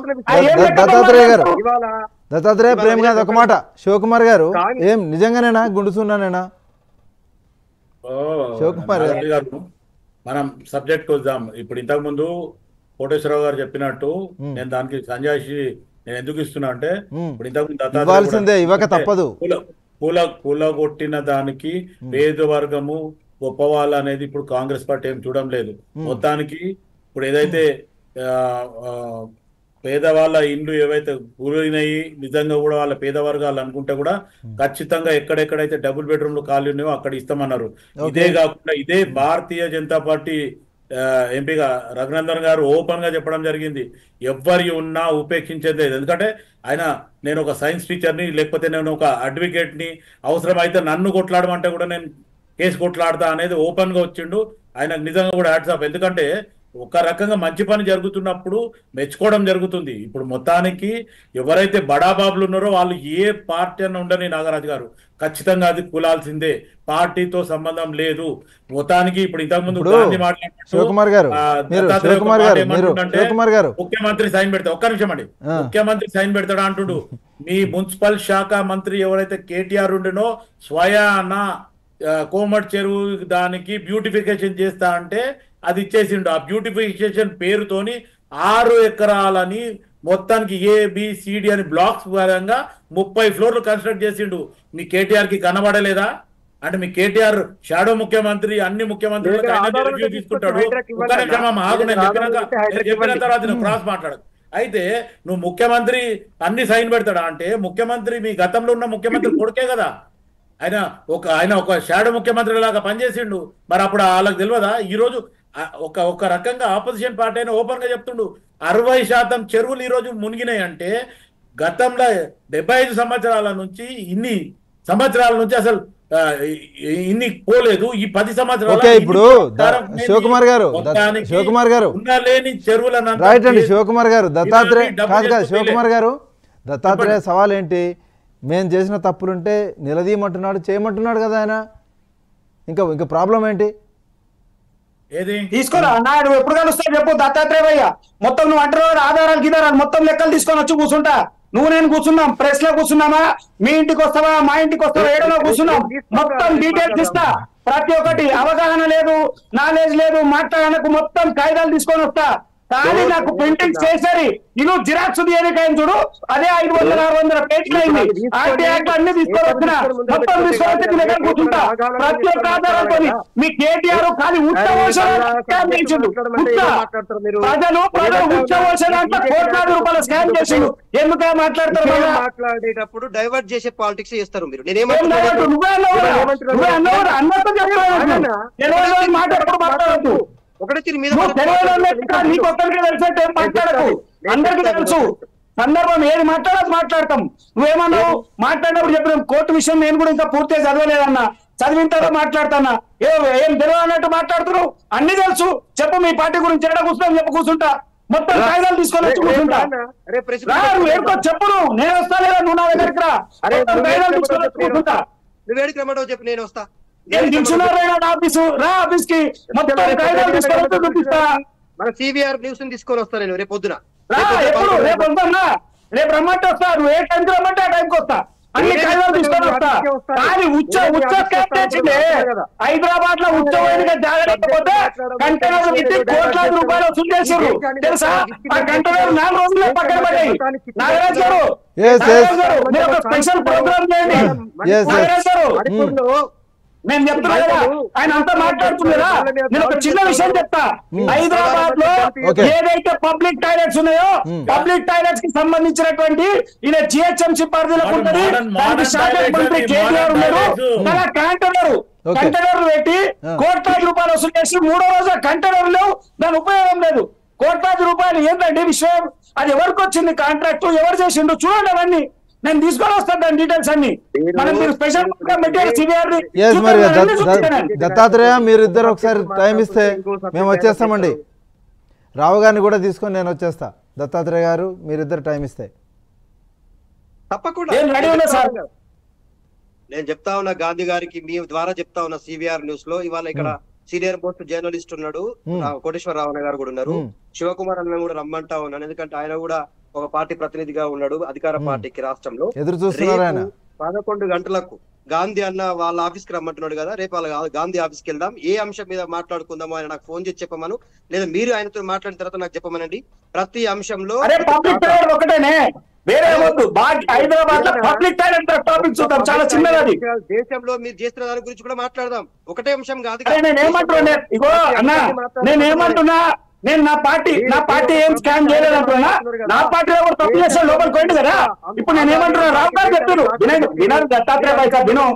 దత్తాత్రేయ గారు దత్తాత్రేయ ప్రేమ్ గారు ఒక మాట. శివకుమార్ గారు ఏం నిజంగానేనా గుండుసున్నానేనా? శివకుమార్ గారు మనం సబ్జెక్ట్ వద్దాం. ఇప్పుడు ఇంతకు ముందు కోటేశ్వరరావు గారు చెప్పినట్టు నేను దానికి సంజాయిషి నేను ఎందుకు ఇస్తున్నా అంటే, ఇప్పుడు ఇంతకుముందు దత్తాత్రేయ ఇవ్వక తప్పదు. పూల పూల కొట్టిన దానికి పేద వర్గము గొప్ప వాళ్ళు అనేది ఇప్పుడు కాంగ్రెస్ పార్టీ ఏం చూడడం లేదు. మొత్తానికి ఇప్పుడు ఏదైతే పేదవాళ్ళ ఇండ్లు ఏవైతే కూలినాయి నిజంగా కూడా వాళ్ళ పేదవర్గాలు అనుకుంటే కూడా ఖచ్చితంగా ఎక్కడెక్కడైతే డబుల్ బెడ్రూమ్లు ఖాళీ ఉన్నాయో అక్కడ ఇస్తామన్నారు. ఇదే కాకుండా ఇదే భారతీయ జనతా పార్టీ ఎంపీగా రఘునందన్ గారు ఓపెన్ గా చెప్పడం జరిగింది, ఎవరి ఉన్నా ఉపేక్షించేది. ఎందుకంటే ఆయన నేను ఒక సైన్స్ టీచర్ని, లేకపోతే నేను ఒక అడ్వకేట్ ని, అవసరమైతే నన్ను కొట్లాడమంటే కూడా నేను కేసు కొట్లాడతా అనేది ఓపెన్ గా వచ్చిండు. ఆయన నిజంగా కూడా హ్యాట్సాప్. ఎందుకంటే ఒక రకంగా మంచి పని జరుగుతున్నప్పుడు మెచ్చుకోవడం జరుగుతుంది. ఇప్పుడు మొత్తానికి ఎవరైతే బడాబాబులు ఉన్నారో వాళ్ళు ఏ పార్టీ అని ఉండని నాగరాజు గారు ఖచ్చితంగా అది కూలాల్సిందే, పార్టీతో సంబంధం లేదు. మొత్తానికి ఇప్పుడు ఇంతకుముందు మాట్లాడుతున్నారు ముఖ్యమంత్రి సైన్ పెడతాడు, ఒక్క నిమిషం అండి, ముఖ్యమంత్రి సైన్ పెడతాడు అంటుడు. మీ మున్సిపల్ శాఖ మంత్రి ఎవరైతే కేటీఆర్ ఉండేనో స్వయాన కోమటి చెరువు దానికి బ్యూటిఫికేషన్ చేస్తా అంటే అది ఇచ్చేసిండు. ఆ బ్యూటిఫికేషన్ పేరుతోని ఆరు ఎకరాలని మొత్తానికి ఏబిసిడి అని బ్లాక్స్ పరంగా ముప్పై ఫ్లోర్లు కన్స్ట్రక్ట్ చేసిండు. మీ కేటీఆర్ కి కనబడలేదా అంటే మీ కేటీఆర్ షాడో ముఖ్యమంత్రి, అన్ని ముఖ్యమంత్రులు క్రాస్ మాట్లాడదు. అయితే నువ్వు ముఖ్యమంత్రి అన్ని సైన్ పెడతాడా అంటే ముఖ్యమంత్రి మీ గతంలో ఉన్న ముఖ్యమంత్రి కొడుకే కదా ఆయన, ఒక ఆయన ఒక షాడో ముఖ్యమంత్రి లాగా పనిచేసిండు. మరి అప్పుడు వాళ్ళకి తెలియదా? ఈ రోజు ఒక ఒక రకంగా ఆపోజిషన్ పార్టీ అయినా ఓపెన్ గా చెప్తుండు అరవై శాతం చెరువులు ఈరోజు మునిగినాయి అంటే గతంలో డెబ్బై ఐదు సంవత్సరాల నుంచి ఇన్ని సంవత్సరాల నుంచి అసలు ఇన్ని పోలేదు. ఈ పది సంవత్సరాలు ఇప్పుడు శివకుమార్ గారు శివకుమార్ గారు లేని చెరువులను రైట్ అండి. శివకుమార్ గారు దత్తాత్రేయ కాదు శివకుమార్ గారు దత్తాత్రేయ సవాల్ ఏంటి? మేము చేసిన తప్పులుంటే నిలదీయమంటున్నాడు, చేయమంటున్నాడు కదా ఆయన. ఇంకా ఇంకా ప్రాబ్లం ఏంటి? తీసుకోరా అన్నా, నువ్వు ఎప్పుడు కలుస్తావు చెప్పు దత్తాత్రేయ. మొత్తం నువ్వు అంటారు ఆధారాలు గిదారాలు మొత్తం లెక్కలు తీసుకొని వచ్చి కూర్చుంటా. నువ్వు నేను కూర్చున్నాం, ప్రెస్ లో కూర్చున్నామా, మీ ఇంటికి వస్తావా, మా ఇంటికి వస్తావా, ఏడలో కూర్చున్నాం, మొత్తం డీటెయిల్స్ ఇస్తా. ప్రతి ఒక్కటి అవగాహన లేదు, నాలెడ్జ్ లేదు, మాట్లాడకు మొత్తం కాయిదాలు తీసుకొని వస్తా. కానీ నాకు ప్రింటింగ్ చేసేది నేను జిరాక్స్ తీయడానికి చూడు, అదే ఐదు వందల ఆరు వందల పేజీలు అయింది. ఆర్టీ యాక్ట్ అన్ని తీసుకొని వచ్చిన మొత్తం తీసుకొని వచ్చి కూర్చుంటా ప్రతి ఒక్క ఆధారాలతో. మీ కేటీఆర్ కానీ ఉత్తమోషాలు ప్రజలు ప్రజలు ఉత్తమోషాలంతా కోట్లాది రూపాయలు స్కామ్ చేసిండు. ఎందుక మాట్లాడతారు? మాట్లాడేటప్పుడు డైవర్ట్ చేసే పాలిటిక్స్ చేస్తారు మీరు. అన్నతో మాట్లాడేటప్పుడు మాట్లాడద్దు. సందర్భం ఏది మాట్లాడదు మాట్లాడతాం. నువ్వేమన్నావు మాట్లాడినప్పుడు చెప్పినాం కోర్టు విషయం నేను కూడా ఇంకా పూర్తిగా చదవలేదన్నా, చదివిన తర్వాత మాట్లాడతానా, ఏం తెలియదు అన్నట్టు మాట్లాడుతున్నావు. అన్ని తెలుసు చెప్పు, మీ పార్టీ గురించి ఎక్కడ కూర్చున్నావు చెప్పు, కూర్చుంటా మొత్తం కాగితాలు తీసుకొని వచ్చి కూర్చుంటా. ఏడుకో చెప్పు, నువ్వు నేను వస్తా లేదా నువ్వు నా దగ్గరికి రా, కాగితాలు తీసుకొని వచ్చి కూర్చుంటా. నువ్వు ఏడుకు రమ్మడో చెప్పు, నేను వస్తా. మన సివిఆర్ న్యూస్ తీసుకొని వస్తా నేను రేపు పొద్దున. రేపు వద్దా? రేపు రమ్మంటే వస్తా, నువ్వు ఏ టైంకి రమ్మంటే ఆ టైంకి వస్తా. అన్ని కాగితాలు తీసుకొని వస్తా. కానీ ఉచ్చ ఉచ్చ చేసింది హైదరాబాద్ లో ఉచ్చమైన జాగ్రత్త పోతే కంటైనర్ ఇచ్చి కోట్లాది రూపాయలు వసూలు చేశారు తెలుసా? ఆ కంటైనర్ నాలుగు రోజుల్లో పక్కన పడ్డాయి. నాగరాజ్ గారు మీరు ఒక స్పెషల్ ప్రోగ్రామ్ చేయండి. నాగరాజ్ గారు నేను చెప్తున్నా కదా, ఆయన అంతా మాట్లాడుతున్నారా? నేను ఒక చిన్న విషయం చెప్తా. హైదరాబాద్ లో ఏదైతే పబ్లిక్ టాయిలెట్స్ ఉన్నాయో పబ్లిక్ టాయిలెట్స్ కి సంబంధించినటువంటి ఈయన జిహెచ్ఎంసీ పరిధిలోకి ఉంటుంది. దానికి శాఖ మంత్రి కేటీఆర్ ఉన్నారు. అలా కంటైనర్ కంటైనర్ పెట్టి కోట్లాది రూపాయలు వసూలు చేసి మూడో రోజు కంటైనర్ లేవు, దాని ఉపయోగం లేదు. కోట్లాది రూపాయలు ఏంటంటే విషయం అది ఎవరికి వచ్చింది కాంట్రాక్ట్, ఎవరు చేసిండు చూడండి. అవన్నీ నేను తీసుకొని వస్తాను, దాని డీటెయిల్స్ అన్ని. దత్తాత్రేయ మీరు ఇద్దరు ఒకసారి టైం ఇస్తే మేము వచ్చేస్తామండి. రావు గారిని కూడా తీసుకొని నేను వచ్చేస్తా. దత్తాత్రేయ గారు మీరిద్దరు టైం ఇస్తే తప్పకుండా నేను చెప్తా ఉన్నా గాంధీ గారికి, మీ ద్వారా చెప్తా ఉన్నా. సివిఆర్ న్యూస్ లో ఇవాళ ఇక్కడ సీనియర్ మోస్ట్ జర్నలిస్ట్ ఉన్నాడు, కోటేశ్వరరావు గారు కూడా ఉన్నారు, శివకుమార్ అన్న కూడా రమ్మంటా ఉన్నాను. ఎందుకంటే ఆయన కూడా ఒక పార్టీ ప్రతినిధిగా ఉన్నాడు అధికార పార్టీకి రాష్ట్రంలో. పదకొండు గంటలకు గాంధీ అన్న వాళ్ళ ఆఫీస్ కి రమ్మంటున్నాడు కదా, రేపు వాళ్ళ గాంధీ ఆఫీస్కి వెళ్దాం. ఏ అంశం మీద మాట్లాడుకుందామో ఆయన నాకు ఫోన్ చేసి చెప్పమను, లేదా మీరు ఆయనతో మాట్లాడిన తర్వాత నాకు చెప్పమనండి. ప్రతి అంశంలో దేశంలో మీరు చేస్తున్న దాని గురించి కూడా మాట్లాడదాం. ఒకటే అంశం కాదు. నేను నా పార్టీ నా పార్టీ ఏం స్కామ్ చేయలేదు అంటున్నా, నా పార్టీలో కూడా తప్పు చేస్తే లోపలికి పోయింది కదా. ఇప్పుడు నేను ఏమంటున్నా, రావు గారు చెప్తాను వినాలి దత్తాత్రేయ బాయ్ విను,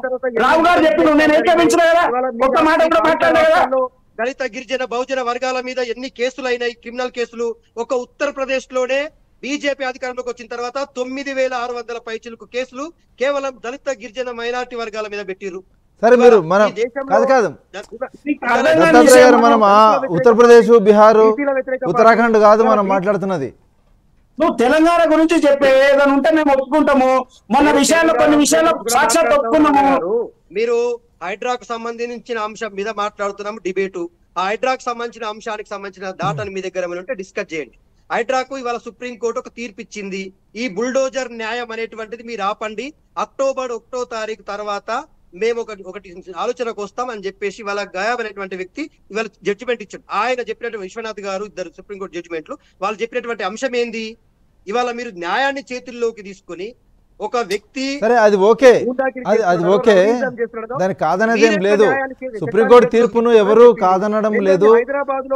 రావు గారు చెప్తాను నేను ఏకమించిన కదా, ఒక్క మాట కూడా మాట్లాడలే కదా. దళిత గిరిజన బహుజన వర్గాల మీద ఎన్ని కేసులు అయినాయి, క్రిమినల్ కేసులు. ఒక ఉత్తరప్రదేశ్ లోనే బీజేపీ అధికారంలోకి వచ్చిన తర్వాత తొమ్మిది వేల ఆరు వందల పైచీలకు కేసులు కేవలం దళిత గిరిజన మైనార్టీ వర్గాల మీద పెట్టిరు. సరే మీరు మనం కాదు కాదు దత్తాత్రేయ గారు, మనం ఉత్తరప్రదేశ్ బిహార్ ఉత్తరాఖండ్ కాదు మనం మాట్లాడుతున్నది. నువ్వు తెలంగాణ గురించి చెప్పే ఏదైనా ఉంటే మేము ఒప్పుకుంటాము. మొన్న విషయాల్లో కొన్ని విషయాల్లో సాక్షాత్ ఒప్పుకున్నాము. మీరు హైడ్రాకు సంబంధించిన అంశం మీద మాట్లాడుతున్నాము డిబేటు. ఆ హైడ్రాకు సంబంధించిన అంశానికి సంబంధించిన డాటాని మీ దగ్గర ఉంటే డిస్కస్ చేయండి. హైడ్రాకు ఇవాళ సుప్రీంకోర్టు ఒక తీర్పు ఇచ్చింది. ఈ బుల్డోజర్ న్యాయం అనేటువంటిది మీరు ఆపండి, అక్టోబర్ ఒకటో తారీఖు తర్వాత మేము ఒక ఒకటి ఆలోచనకు వస్తాం అని చెప్పేసి వాళ్ళ గాయబ్ అనేటువంటి వ్యక్తి ఇవాళ జడ్జిమెంట్ ఇచ్చాడు. ఆయన చెప్పినటువంటి విశ్వనాథ్ గారు ఇద్దరు సుప్రీంకోర్టు జడ్జిమెంట్లు వాళ్ళు చెప్పినటువంటి అంశం ఏంది, ఇవాళ మీరు న్యాయాన్ని చేతుల్లోకి తీసుకుని ఒక వ్యక్తి అది ఓకే అది ఓకే దాని కాదనేది ఏం లేదు. సుప్రీంకోర్టు తీర్పును ఎవరు కాదనడం లేదు,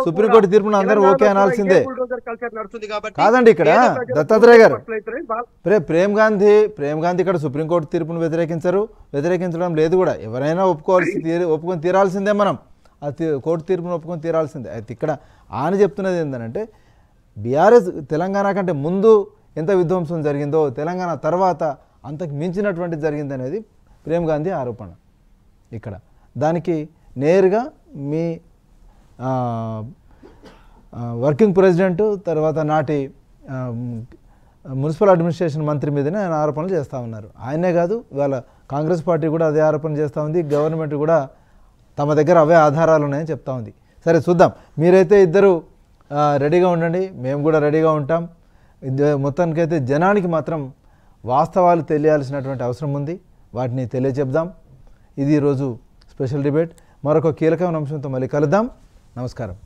సుప్రీంకోర్టు తీర్పును అందరూ ఓకే అనాల్సిందే కాదండి. ఇక్కడ దత్తాత్రేయ గారు ప్రేమ్ గాంధీ ప్రేమ్ గాంధీ ఇక్కడ సుప్రీంకోర్టు తీర్పును వ్యతిరేకించరు, వ్యతిరేకించడం లేదు కూడా. ఎవరైనా ఒప్పుకోవాల్సి ఒప్పుకొని తీరాల్సిందే, మనం ఆ కోర్టు తీర్పును ఒప్పుకొని తీరాల్సిందే. అయితే ఇక్కడ ఆయన చెప్తున్నది ఏంటంటే బీఆర్ఎస్ తెలంగాణ కంటే ముందు ఎంత విధ్వంసం జరిగిందో తెలంగాణ తర్వాత అంతకు మించినటువంటి జరిగిందనేది ప్రేమ్ గాంధీ ఆరోపణ. ఇక్కడ దానికి నేరుగా మీ వర్కింగ్ ప్రెసిడెంట్ తర్వాత నాటి మున్సిపల్ అడ్మినిస్ట్రేషన్ మంత్రి మీదనే ఆయన ఆరోపణలు చేస్తూ ఉన్నారు. ఆయనే కాదు ఇవాళ కాంగ్రెస్ పార్టీ కూడా అదే ఆరోపణ చేస్తూ ఉంది, గవర్నమెంట్ కూడా తమ దగ్గర అవే ఆధారాలు ఉన్నాయని చెప్తా ఉంది. సరే చూద్దాం, మీరైతే ఇద్దరు రెడీగా ఉండండి, మేము కూడా రెడీగా ఉంటాం. మొత్తానికైతే జనానికి మాత్రం వాస్తవాలు తెలియాల్సినటువంటి అవసరం ఉంది, వాటిని తెలియచెప్దాం. ఇది ఈరోజు స్పెషల్ డిబేట్. మరొక కీలకమైన అంశంతో మళ్ళీ కలుద్దాం. నమస్కారం.